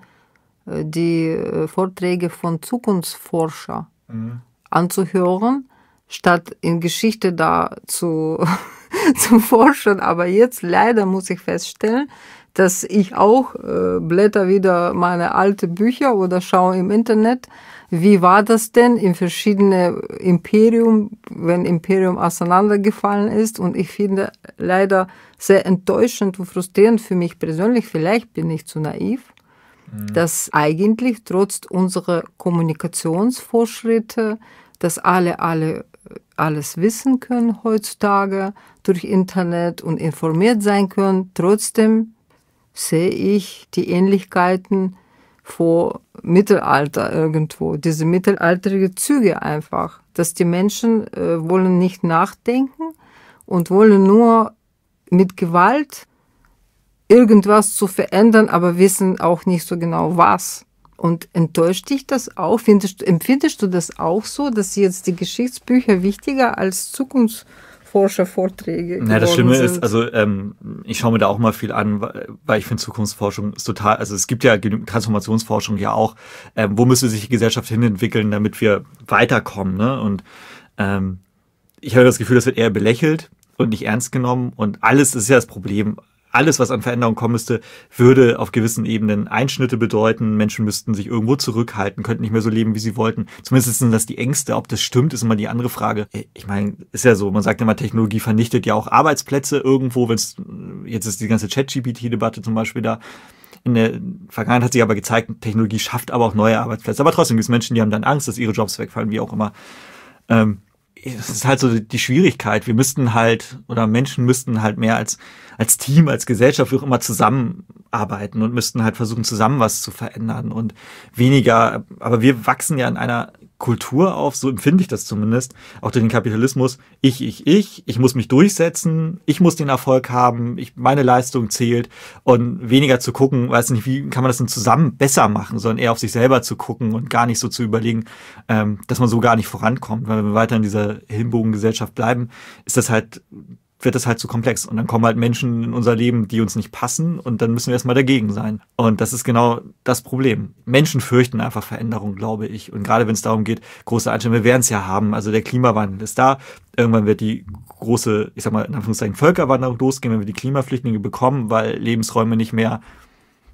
die Vorträge von Zukunftsforscher mhm. anzuhören, statt in Geschichte da zu, zu forschen. Aber jetzt leider muss ich feststellen, dass ich auch äh, blätter wieder meine alten Bücher oder schaue im Internet, wie war das denn in verschiedenen Imperium, wenn Imperium auseinandergefallen ist. Und ich finde leider sehr enttäuschend und frustrierend für mich persönlich, vielleicht bin ich zu naiv, dass eigentlich trotz unserer Kommunikationsfortschritte, dass alle, alle alles wissen können heutzutage durch Internet und informiert sein können, trotzdem sehe ich die Ähnlichkeiten vor Mittelalter irgendwo. Diese mittelalterlichen Züge einfach, dass die Menschen äh, wollen nicht nachdenken und wollen nur mit Gewalt irgendwas zu verändern, aber wissen auch nicht so genau was. Und enttäuscht dich das auch? Findest, empfindest du das auch so, dass jetzt die Geschichtsbücher wichtiger als Zukunftsforschervorträge geworden sind? Ja, das Schlimme ist, also ähm, ich schaue mir da auch mal viel an, weil ich finde Zukunftsforschung ist total, also es gibt ja Transformationsforschung ja auch, ähm, wo müsste sich die Gesellschaft hinentwickeln, damit wir weiterkommen, ne? Und ähm, ich habe das Gefühl, das wird eher belächelt und nicht ernst genommen und alles ist ja das Problem. Alles, was an Veränderung kommen müsste, würde auf gewissen Ebenen Einschnitte bedeuten. Menschen müssten sich irgendwo zurückhalten, könnten nicht mehr so leben, wie sie wollten. Zumindest sind das die Ängste. Ob das stimmt, ist immer die andere Frage. Ich meine, ist ja so, man sagt immer, Technologie vernichtet ja auch Arbeitsplätze irgendwo. Wenn's, jetzt ist die ganze Chat G P T-Debatte zum Beispiel da. In der Vergangenheit hat sich aber gezeigt, Technologie schafft aber auch neue Arbeitsplätze. Aber trotzdem gibt es Menschen, die haben dann Angst, dass ihre Jobs wegfallen, wie auch immer. Ähm, Das ist halt so die Schwierigkeit. Wir müssten halt, oder Menschen müssten halt mehr als, als Team, als Gesellschaft, wie auch immer, zusammenarbeiten und müssten halt versuchen, zusammen was zu verändern und weniger, aber wir wachsen ja in einer Kultur auf, so empfinde ich das zumindest, auch durch den Kapitalismus. Ich, ich, ich, ich muss mich durchsetzen, ich muss den Erfolg haben, ich, meine Leistung zählt und weniger zu gucken, weiß nicht, wie kann man das denn zusammen besser machen, sondern eher auf sich selber zu gucken und gar nicht so zu überlegen, ähm, dass man so gar nicht vorankommt, weil wenn wir weiter in dieser Hinbogengesellschaft bleiben, ist das halt, wird das halt zu komplex. Und dann kommen halt Menschen in unser Leben, die uns nicht passen und dann müssen wir erstmal dagegen sein. Und das ist genau das Problem. Menschen fürchten einfach Veränderung, glaube ich. Und gerade wenn es darum geht, große Einstellungen, wir werden es ja haben. Also der Klimawandel ist da. Irgendwann wird die große, ich sag mal, in Anführungszeichen Völkerwanderung losgehen, wenn wir die Klimaflüchtlinge bekommen, weil Lebensräume nicht mehr,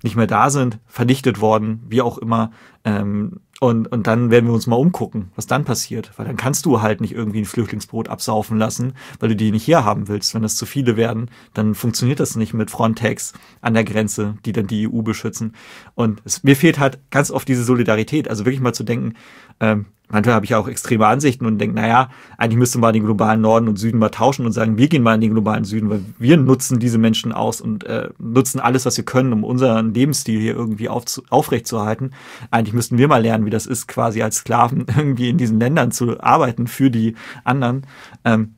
nicht mehr da sind, vernichtet worden, wie auch immer. Ähm, Und, und dann werden wir uns mal umgucken, was dann passiert. Weil dann kannst du halt nicht irgendwie ein Flüchtlingsboot absaufen lassen, weil du die nicht hier haben willst. Wenn das zu viele werden, dann funktioniert das nicht mit Frontex an der Grenze, die dann die E U beschützen. Und es, mir fehlt halt ganz oft diese Solidarität. Also wirklich mal zu denken, ähm, manchmal habe ich auch extreme Ansichten und denke, naja, eigentlich müsste man den globalen Norden und Süden mal tauschen und sagen, wir gehen mal in den globalen Süden, weil wir nutzen diese Menschen aus und äh, nutzen alles, was wir können, um unseren Lebensstil hier irgendwie auf, aufrechtzuerhalten. Eigentlich müssten wir mal lernen, wie das ist, quasi als Sklaven irgendwie in diesen Ländern zu arbeiten für die anderen. Ähm,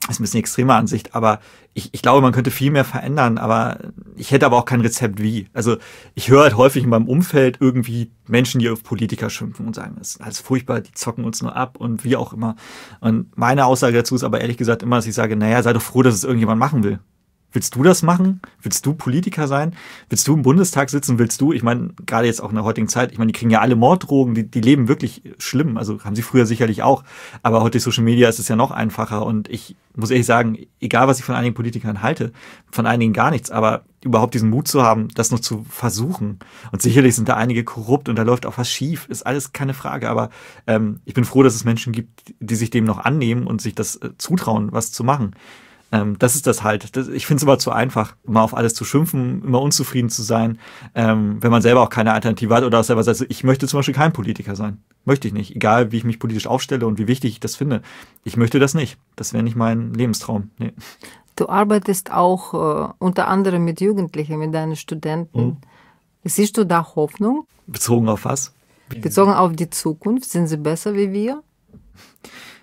das ist ein bisschen extreme Ansicht, aber ich, ich glaube, man könnte viel mehr verändern, aber ich hätte aber auch kein Rezept wie. Also ich höre halt häufig in meinem Umfeld irgendwie Menschen, die auf Politiker schimpfen und sagen, das ist alles furchtbar, die zocken uns nur ab und wie auch immer. Und meine Aussage dazu ist aber ehrlich gesagt immer, dass ich sage, naja, sei doch froh, dass es irgendjemand machen will. Willst du das machen? Willst du Politiker sein? Willst du im Bundestag sitzen? Willst du, ich meine, gerade jetzt auch in der heutigen Zeit, ich meine, die kriegen ja alle Morddrogen, die, die leben wirklich schlimm, also haben sie früher sicherlich auch, aber heute durch Social Media ist es ja noch einfacher und ich muss ehrlich sagen, egal was ich von einigen Politikern halte, von einigen gar nichts, aber überhaupt diesen Mut zu haben, das noch zu versuchen. Und sicherlich sind da einige korrupt und da läuft auch was schief, ist alles keine Frage, aber ähm, ich bin froh, dass es Menschen gibt, die sich dem noch annehmen und sich das äh, zutrauen, was zu machen. Ähm, das ist das halt. Das, ich finde es immer zu einfach, immer auf alles zu schimpfen, immer unzufrieden zu sein, ähm, wenn man selber auch keine Alternative hat oder selber sagt, ich möchte zum Beispiel kein Politiker sein. Möchte ich nicht. Egal, wie ich mich politisch aufstelle und wie wichtig ich das finde. Ich möchte das nicht. Das wäre nicht mein Lebenstraum. Nee. Du arbeitest auch äh, unter anderem mit Jugendlichen, mit deinen Studenten. Mhm. Siehst du da Hoffnung? Bezogen auf was? Bezogen auf die Zukunft. Sind sie besser wie wir?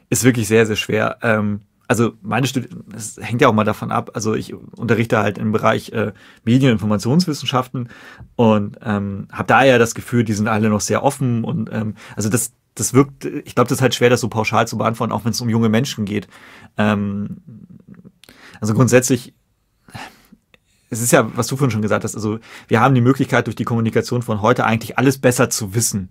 Ist wirklich sehr, sehr schwer. Ähm, Also meine Studien, das hängt ja auch mal davon ab, also ich unterrichte halt im Bereich äh, Medien- und Informationswissenschaften und ähm, habe da ja das Gefühl, die sind alle noch sehr offen und ähm, also das, das wirkt, ich glaube, das ist halt schwer, das so pauschal zu beantworten, auch wenn es um junge Menschen geht. Ähm, also grundsätzlich, es ist ja, was du vorhin schon gesagt hast, also wir haben die Möglichkeit, durch die Kommunikation von heute eigentlich alles besser zu wissen,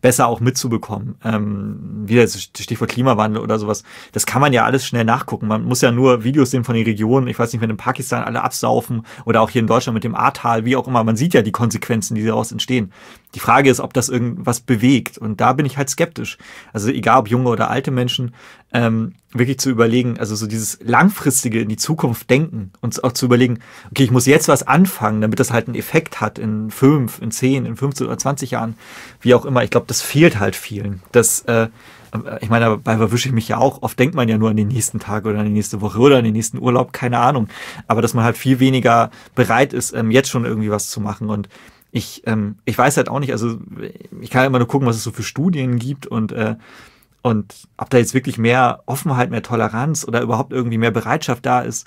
besser auch mitzubekommen. Ähm, wieder das Stichwort Klimawandel oder sowas, das kann man ja alles schnell nachgucken. Man muss ja nur Videos sehen von den Regionen, ich weiß nicht, wenn in Pakistan alle absaufen oder auch hier in Deutschland mit dem Ahrtal, wie auch immer, man sieht ja die Konsequenzen, die daraus entstehen. Die Frage ist, ob das irgendwas bewegt und da bin ich halt skeptisch. Also egal, ob junge oder alte Menschen, ähm, wirklich zu überlegen, also so dieses langfristige in die Zukunft denken und auch zu überlegen, okay, ich muss jetzt was anfangen, damit das halt einen Effekt hat in fünf, in zehn, in fünfzehn oder zwanzig Jahren, wie auch immer. Ich glaube, das fehlt halt vielen. Das, äh, ich meine, dabei verwische ich mich ja auch. Oft denkt man ja nur an den nächsten Tag oder an die nächste Woche oder an den nächsten Urlaub, keine Ahnung. Aber dass man halt viel weniger bereit ist, ähm, jetzt schon irgendwie was zu machen. Und ich, ähm, ich weiß halt auch nicht, also ich kann ja immer nur gucken, was es so für Studien gibt und äh, und ob da jetzt wirklich mehr Offenheit, mehr Toleranz oder überhaupt irgendwie mehr Bereitschaft da ist.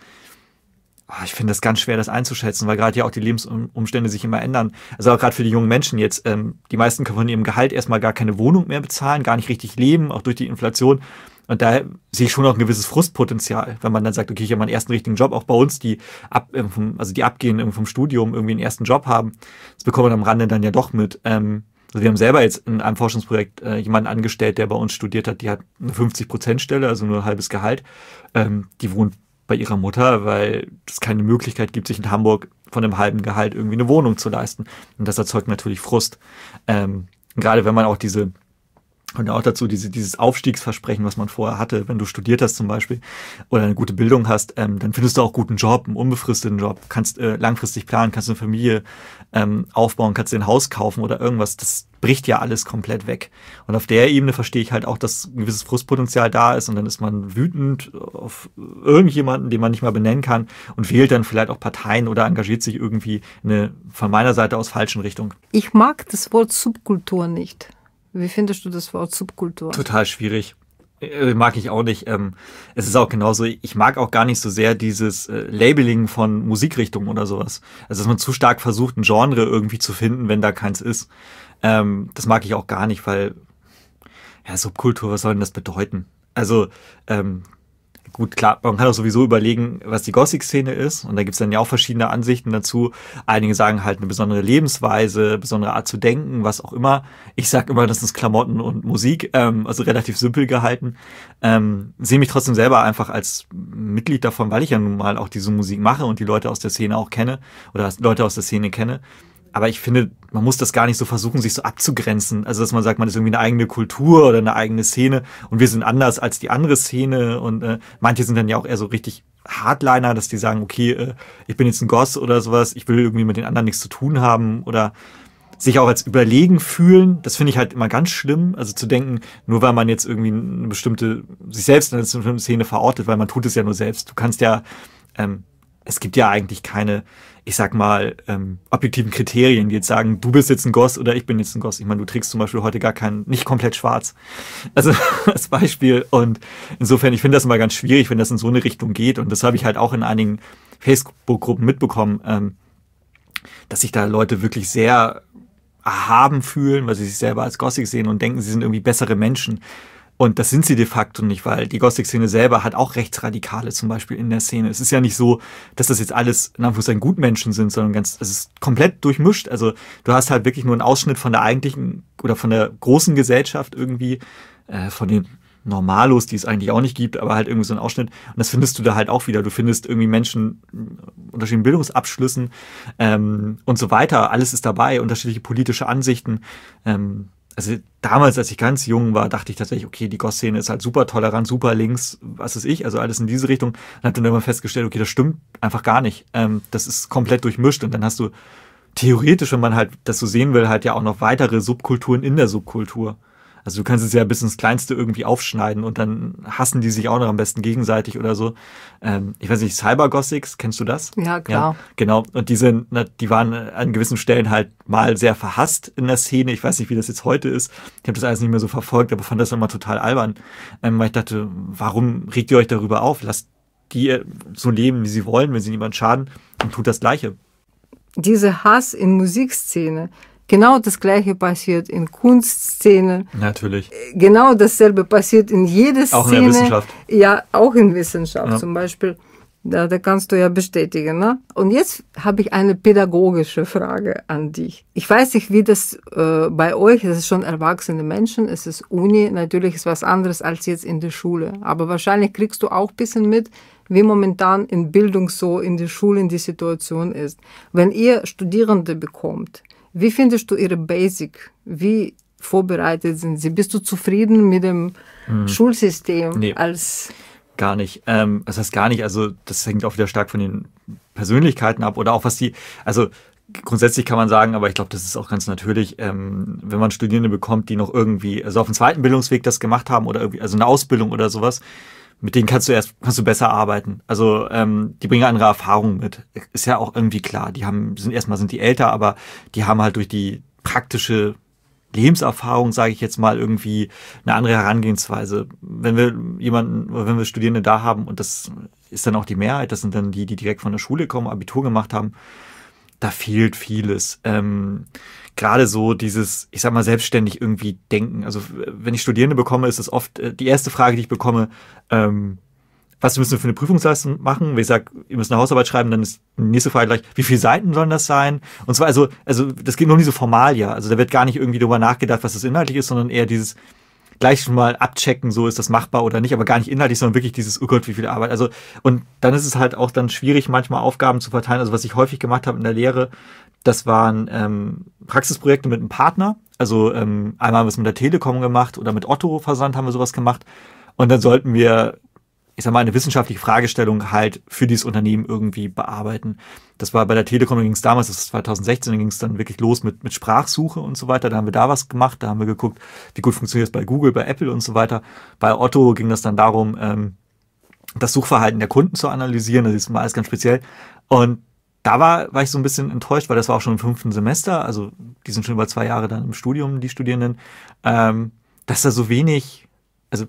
Ich finde das ganz schwer, das einzuschätzen, weil gerade ja auch die Lebensumstände sich immer ändern. Also auch gerade für die jungen Menschen jetzt. Ähm, die meisten können von ihrem Gehalt erstmal gar keine Wohnung mehr bezahlen, gar nicht richtig leben, auch durch die Inflation. Und da sehe ich schon auch ein gewisses Frustpotenzial, wenn man dann sagt, okay, ich habe meinen ersten richtigen Job. Auch bei uns, die ab, also die abgehen vom Studium, irgendwie einen ersten Job haben. Das bekommt man am Rande dann ja doch mit. Ähm, also wir haben selber jetzt in einem Forschungsprojekt äh, jemanden angestellt, der bei uns studiert hat. Die hat eine fünfzig Prozent Stelle, also nur ein halbes Gehalt. Ähm, die wohnt bei ihrer Mutter, weil es keine Möglichkeit gibt, sich in Hamburg von einem halben Gehalt irgendwie eine Wohnung zu leisten. Und das erzeugt natürlich Frust. Ähm, gerade wenn man auch diese, und auch dazu diese, dieses Aufstiegsversprechen, was man vorher hatte, wenn du studiert hast zum Beispiel oder eine gute Bildung hast, ähm, dann findest du auch guten Job, einen unbefristeten Job, kannst äh, langfristig planen, kannst eine Familie ähm, aufbauen, kannst dir ein Haus kaufen oder irgendwas. Das bricht ja alles komplett weg. Und auf der Ebene verstehe ich halt auch, dass ein gewisses Frustpotenzial da ist und dann ist man wütend auf irgendjemanden, den man nicht mal benennen kann und wählt dann vielleicht auch Parteien oder engagiert sich irgendwie eine, von meiner Seite aus, falschen Richtung. Ich mag das Wort Subkultur nicht. Wie findest du das Wort Subkultur? Total schwierig. Mag ich auch nicht. Es ist auch genauso, ich mag auch gar nicht so sehr dieses Labeling von Musikrichtungen oder sowas. Also, dass man zu stark versucht, ein Genre irgendwie zu finden, wenn da keins ist. Das mag ich auch gar nicht, weil, ja, Subkultur, was soll denn das bedeuten? Also, ähm, gut, klar, man kann auch sowieso überlegen, was die Gothic-Szene ist. Und da gibt es dann ja auch verschiedene Ansichten dazu. Einige sagen halt eine besondere Lebensweise, besondere Art zu denken, was auch immer. Ich sage immer, das ist Klamotten und Musik, ähm, also relativ simpel gehalten. Ähm, sehe mich trotzdem selber einfach als Mitglied davon, weil ich ja nun mal auch diese Musik mache und die Leute aus der Szene auch kenne oder Leute aus der Szene kenne. Aber ich finde, man muss das gar nicht so versuchen, sich so abzugrenzen. Also, dass man sagt, man ist irgendwie eine eigene Kultur oder eine eigene Szene und wir sind anders als die andere Szene. Und äh, manche sind dann ja auch eher so richtig Hardliner, dass die sagen, okay, äh, ich bin jetzt ein Goss oder sowas, ich will irgendwie mit den anderen nichts zu tun haben oder sich auch als überlegen fühlen. Das finde ich halt immer ganz schlimm. Also zu denken, nur weil man jetzt irgendwie eine bestimmte, sich selbst in eine bestimmte Szene verortet, weil man tut es ja nur selbst. Du kannst ja, ähm, es gibt ja eigentlich keine, ich sag mal, ähm, objektiven Kriterien, die jetzt sagen, du bist jetzt ein Goss oder ich bin jetzt ein Goss. Ich meine, du trägst zum Beispiel heute gar keinen, nicht komplett schwarz. Also als Beispiel. Und insofern, ich finde das immer ganz schwierig, wenn das in so eine Richtung geht. Und das habe ich halt auch in einigen Facebook-Gruppen mitbekommen, ähm, dass sich da Leute wirklich sehr erhaben fühlen, weil sie sich selber als Gothic sehen und denken, sie sind irgendwie bessere Menschen. Und das sind sie de facto nicht, weil die Gothic-Szene selber hat auch Rechtsradikale zum Beispiel in der Szene. Es ist ja nicht so, dass das jetzt alles in Anführungszeichen Gutmenschen sind, sondern ganz, es ist komplett durchmischt. Also du hast halt wirklich nur einen Ausschnitt von der eigentlichen oder von der großen Gesellschaft irgendwie, äh, von den Normalos, die es eigentlich auch nicht gibt, aber halt irgendwie so einen Ausschnitt. Und das findest du da halt auch wieder. Du findest irgendwie Menschen unterschiedlichen Bildungsabschlüssen ähm, und so weiter. Alles ist dabei, unterschiedliche politische Ansichten. Ähm, Also damals, als ich ganz jung war, dachte ich tatsächlich, okay, die Goth-Szene ist halt super tolerant, super links, was weiß ich, also alles in diese Richtung. Und habe dann irgendwann festgestellt, okay, das stimmt einfach gar nicht. Ähm, das ist komplett durchmischt und dann hast du theoretisch, wenn man halt das so sehen will, halt ja auch noch weitere Subkulturen in der Subkultur. Also du kannst es ja bis ins Kleinste irgendwie aufschneiden und dann hassen die sich auch noch am besten gegenseitig oder so. Ähm, ich weiß nicht, Cyber-Gothics, kennst du das? Ja, klar. Ja, genau. Und die sind, die waren an gewissen Stellen halt mal sehr verhasst in der Szene. Ich weiß nicht, wie das jetzt heute ist. Ich habe das alles nicht mehr so verfolgt, aber fand das immer total albern. Ähm, weil ich dachte, warum regt ihr euch darüber auf? Lasst die so leben, wie sie wollen, wenn sie niemandem schaden, und tut das Gleiche. Diese Hass in Musikszene. Genau das Gleiche passiert in Kunstszene. Natürlich. Genau dasselbe passiert in jeder Szene. Auch in der Wissenschaft. Ja, auch in Wissenschaft ja. Zum Beispiel. Da, da kannst du ja bestätigen. Ne? Und jetzt habe ich eine pädagogische Frage an dich. Ich weiß nicht, wie das äh, bei euch, das ist schon erwachsene Menschen, es ist Uni, natürlich ist was anderes als jetzt in der Schule. Aber wahrscheinlich kriegst du auch ein bisschen mit, wie momentan in Bildung so in der Schule in die Situation ist. Wenn ihr Studierende bekommt, wie findest du ihre Basic? Wie vorbereitet sind sie? Bist du zufrieden mit dem hm. Schulsystem? Nee, als gar nicht. Ähm, das heißt gar nicht. Also das hängt auch wieder stark von den Persönlichkeiten ab oder auch was die, also grundsätzlich kann man sagen, aber ich glaube, das ist auch ganz natürlich, ähm, wenn man Studierende bekommt, die noch irgendwie, also auf dem zweiten Bildungsweg das gemacht haben oder irgendwie, also eine Ausbildung oder sowas, mit denen kannst du erst, kannst du besser arbeiten. Also ähm, die bringen andere Erfahrungen mit. Ist ja auch irgendwie klar. Die haben, sind erstmal sind die älter, aber die haben halt durch die praktische Lebenserfahrung, sage ich jetzt mal, irgendwie eine andere Herangehensweise. Wenn wir jemanden, wenn wir Studierende da haben, und das ist dann auch die Mehrheit, das sind dann die, die direkt von der Schule kommen, Abitur gemacht haben, da fehlt vieles. Ähm, Gerade so dieses, ich sag mal, selbstständig irgendwie denken. Also wenn ich Studierende bekomme, ist es oft äh, die erste Frage, die ich bekomme, ähm, was müssen wir für eine Prüfungsleistung machen? Wenn ich sage, ihr müsst eine Hausarbeit schreiben, dann ist die nächste Frage gleich, wie viele Seiten sollen das sein? Und zwar, also, also das geht noch nie so formal, ja. Also da wird gar nicht irgendwie darüber nachgedacht, was das inhaltlich ist, sondern eher dieses gleich schon mal abchecken, so ist das machbar oder nicht, aber gar nicht inhaltlich, sondern wirklich dieses, oh Gott, wie viel Arbeit. Also, und dann ist es halt auch dann schwierig, manchmal Aufgaben zu verteilen. Also was ich häufig gemacht habe in der Lehre, das waren ähm, Praxisprojekte mit einem Partner. Also ähm, einmal haben wir es mit der Telekom gemacht oder mit Otto Versand haben wir sowas gemacht. Und dann sollten wir, ich sag mal, eine wissenschaftliche Fragestellung halt für dieses Unternehmen irgendwie bearbeiten. Das war bei der Telekom, da ging es damals, das ist zweitausendsechzehn, da ging es dann wirklich los mit, mit Sprachsuche und so weiter. Da haben wir da was gemacht, da haben wir geguckt, wie gut funktioniert es bei Google, bei Apple und so weiter. Bei Otto ging das dann darum, ähm, das Suchverhalten der Kunden zu analysieren, das ist mal alles ganz speziell. Und da war, war ich so ein bisschen enttäuscht, weil das war auch schon im fünften Semester, also die sind schon über zwei Jahre dann im Studium, die Studierenden, ähm, dass da so wenig, also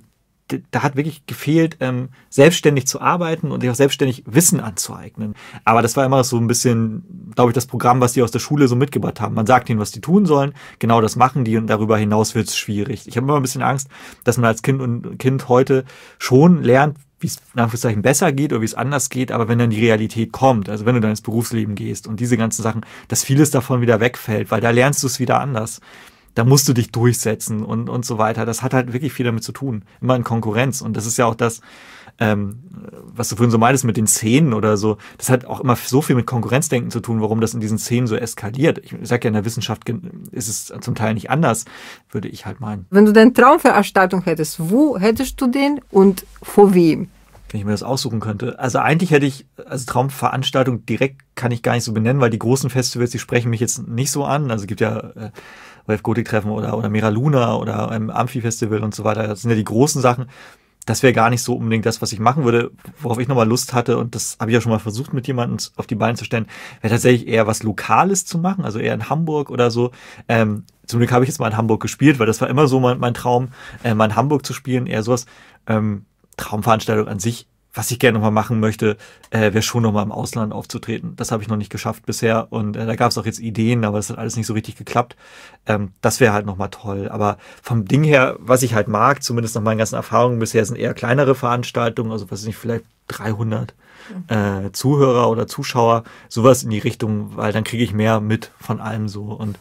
da hat wirklich gefehlt, ähm, selbstständig zu arbeiten und sich auch selbstständig Wissen anzueignen. Aber das war immer so ein bisschen, glaube ich, das Programm, was die aus der Schule so mitgebracht haben. Man sagt ihnen, was die tun sollen, genau das machen die und darüber hinaus wird es schwierig. Ich habe immer ein bisschen Angst, dass man als Kind und Kind heute schon lernt, wie es in Anführungszeichen besser geht oder wie es anders geht, aber wenn dann die Realität kommt, also wenn du dann ins Berufsleben gehst und diese ganzen Sachen, dass vieles davon wieder wegfällt, weil da lernst du es wieder anders. Da musst du dich durchsetzen und, und so weiter. Das hat halt wirklich viel damit zu tun. Immer in Konkurrenz. Und das ist ja auch das, ähm, was du vorhin so meintest mit den Szenen oder so. Das hat auch immer so viel mit Konkurrenzdenken zu tun, warum das in diesen Szenen so eskaliert. Ich sage ja, in der Wissenschaft ist es zum Teil nicht anders, würde ich halt meinen. Wenn du deine Traumveranstaltung hättest, wo hättest du den und vor wem? Wenn ich mir das aussuchen könnte. Also eigentlich hätte ich, also Traumveranstaltung direkt kann ich gar nicht so benennen, weil die großen Festivals, die sprechen mich jetzt nicht so an. Also es gibt ja äh, Gothic-Treffen oder, oder Mira Luna oder ähm, Amphi-Festival und so weiter. Das sind ja die großen Sachen. Das wäre gar nicht so unbedingt das, was ich machen würde. Worauf ich nochmal Lust hatte, und das habe ich ja schon mal versucht, mit jemandem auf die Beine zu stellen, wäre tatsächlich eher was Lokales zu machen, also eher in Hamburg oder so. Ähm, zum Glück habe ich jetzt mal in Hamburg gespielt, weil das war immer so mein, mein Traum, äh, mal in Hamburg zu spielen, eher sowas. Ähm, Traumveranstaltung an sich, was ich gerne nochmal machen möchte, äh, wäre schon nochmal im Ausland aufzutreten. Das habe ich noch nicht geschafft bisher, und äh, da gab es auch jetzt Ideen, aber das hat alles nicht so richtig geklappt. Ähm, das wäre halt nochmal toll. Aber vom Ding her, was ich halt mag, zumindest nach meinen ganzen Erfahrungen bisher, sind eher kleinere Veranstaltungen, also was weiß ich, vielleicht dreihundert äh, Zuhörer oder Zuschauer, sowas in die Richtung, weil dann kriege ich mehr mit von allem so, und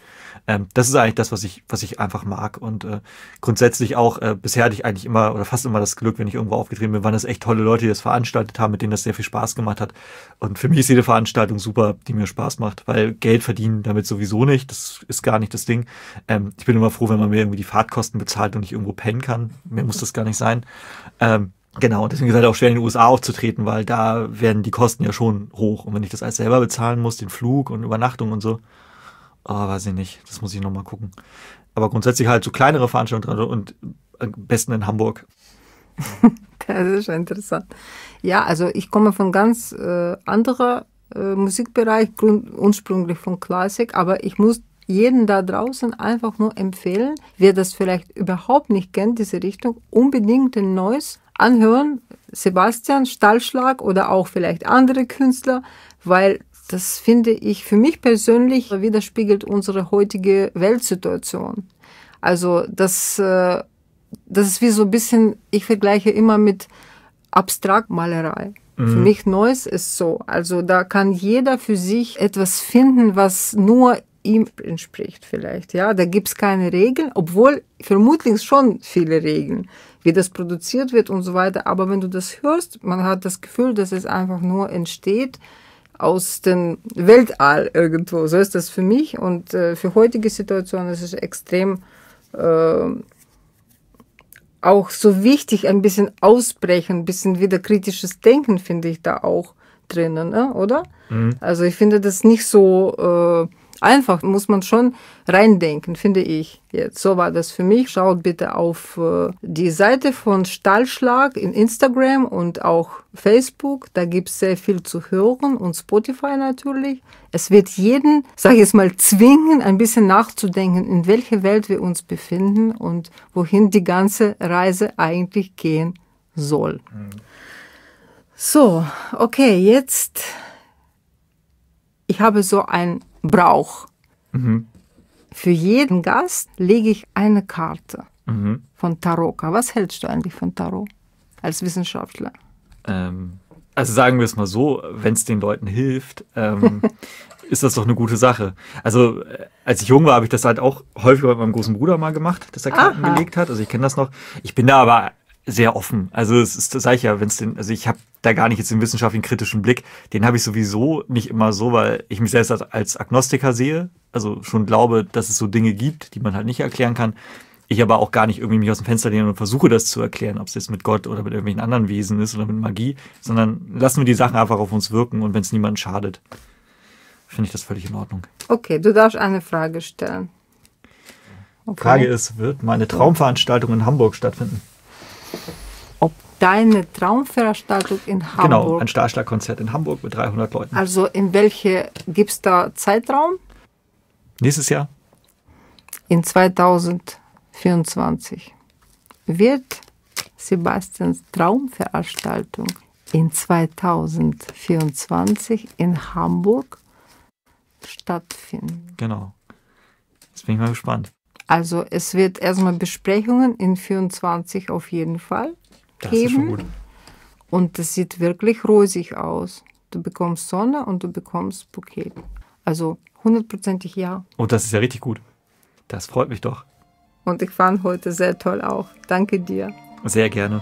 Ähm, das ist eigentlich das, was ich, was ich einfach mag, und äh, grundsätzlich auch, äh, bisher hatte ich eigentlich immer oder fast immer das Glück, wenn ich irgendwo aufgetreten bin, waren das echt tolle Leute, die das veranstaltet haben, mit denen das sehr viel Spaß gemacht hat, und für mich ist jede Veranstaltung super, die mir Spaß macht, weil Geld verdienen damit sowieso nicht, das ist gar nicht das Ding. Ähm, ich bin immer froh, wenn man mir irgendwie die Fahrtkosten bezahlt und ich irgendwo pennen kann, mehr muss das gar nicht sein. Ähm, Genau, und deswegen ist es halt auch schwer, in den U S A aufzutreten, weil da werden die Kosten ja schon hoch, und wenn ich das alles selber bezahlen muss, den Flug und Übernachtung und so, oh, weiß ich nicht, das muss ich nochmal gucken. Aber grundsätzlich halt so kleinere Veranstaltungen und am besten in Hamburg. Das ist schon interessant. Ja, also ich komme von ganz äh, anderer äh, Musikbereich, grund, ursprünglich von Klassik, aber ich muss jeden da draußen einfach nur empfehlen, wer das vielleicht überhaupt nicht kennt, diese Richtung, unbedingt den Noise anhören, Sebastian, Stahlschlag oder auch vielleicht andere Künstler, weil das finde ich für mich persönlich widerspiegelt unsere heutige Weltsituation. Also das, das ist wie so ein bisschen, ich vergleiche immer mit Abstraktmalerei. Mhm. Für mich Neues ist so. Also da kann jeder für sich etwas finden, was nur ihm entspricht vielleicht. Ja, da gibt es keine Regeln, obwohl vermutlich schon viele Regeln, wie das produziert wird und so weiter. Aber wenn du das hörst, man hat das Gefühl, dass es einfach nur entsteht, aus dem Weltall irgendwo. So ist das für mich, und äh, für heutige Situation ist es extrem äh, auch so wichtig, ein bisschen ausbrechen, ein bisschen wieder kritisches Denken, finde ich da auch drinnen, oder? Mhm. Also ich finde das nicht so äh, einfach, muss man schon reindenken, finde ich jetzt. So war das für mich. Schaut bitte auf äh, die Seite von Stahlschlag in Instagram und auch Facebook. Da gibt es sehr viel zu hören und Spotify natürlich. Es wird jeden, sage ich jetzt mal, zwingen, ein bisschen nachzudenken, in welcher Welt wir uns befinden und wohin die ganze Reise eigentlich gehen soll. Mhm. So, okay, jetzt, ich habe so ein Brauch. Mhm. Für jeden Gast lege ich eine Karte mhm. von Tarot. Was hältst du eigentlich von Tarot als Wissenschaftler? Ähm, also sagen wir es mal so, wenn es den Leuten hilft, ähm, ist das doch eine gute Sache. Also als ich jung war, habe ich das halt auch häufiger mit meinem großen Bruder mal gemacht, dass er Karten Aha. gelegt hat. Also ich kenne das noch. Ich bin da aber sehr offen. Also es ist, sage ich ja, wenn es den, also ich habe da gar nicht jetzt den wissenschaftlichen kritischen Blick, den habe ich sowieso nicht immer so, weil ich mich selbst als, als Agnostiker sehe, also schon glaube, dass es so Dinge gibt, die man halt nicht erklären kann. Ich aber auch gar nicht irgendwie mich aus dem Fenster lehne und versuche das zu erklären, ob es jetzt mit Gott oder mit irgendwelchen anderen Wesen ist oder mit Magie, sondern lassen wir die Sachen einfach auf uns wirken und wenn es niemandem schadet, finde ich das völlig in Ordnung. Okay, du darfst eine Frage stellen. Okay. Frage ist, wird meine Traumveranstaltung in Hamburg stattfinden? Ob deine Traumveranstaltung in Hamburg... Genau, ein Stahlschlagkonzert in Hamburg mit dreihundert Leuten. Also in welche, gibt es da Zeitraum? Nächstes Jahr. In zweitausendvierundzwanzig wird Sebastians Traumveranstaltung in zweitausendvierundzwanzig in Hamburg stattfinden. Genau. Jetzt bin ich mal gespannt. Also es wird erstmal Besprechungen in vierundzwanzig auf jeden Fall geben. Das ist schon gut. Und das sieht wirklich rosig aus. Du bekommst Sonne und du bekommst Bouquet. Also hundertprozentig ja. Oh, das ist ja richtig gut. Das freut mich doch. Und ich fand heute sehr toll auch. Danke dir. Sehr gerne.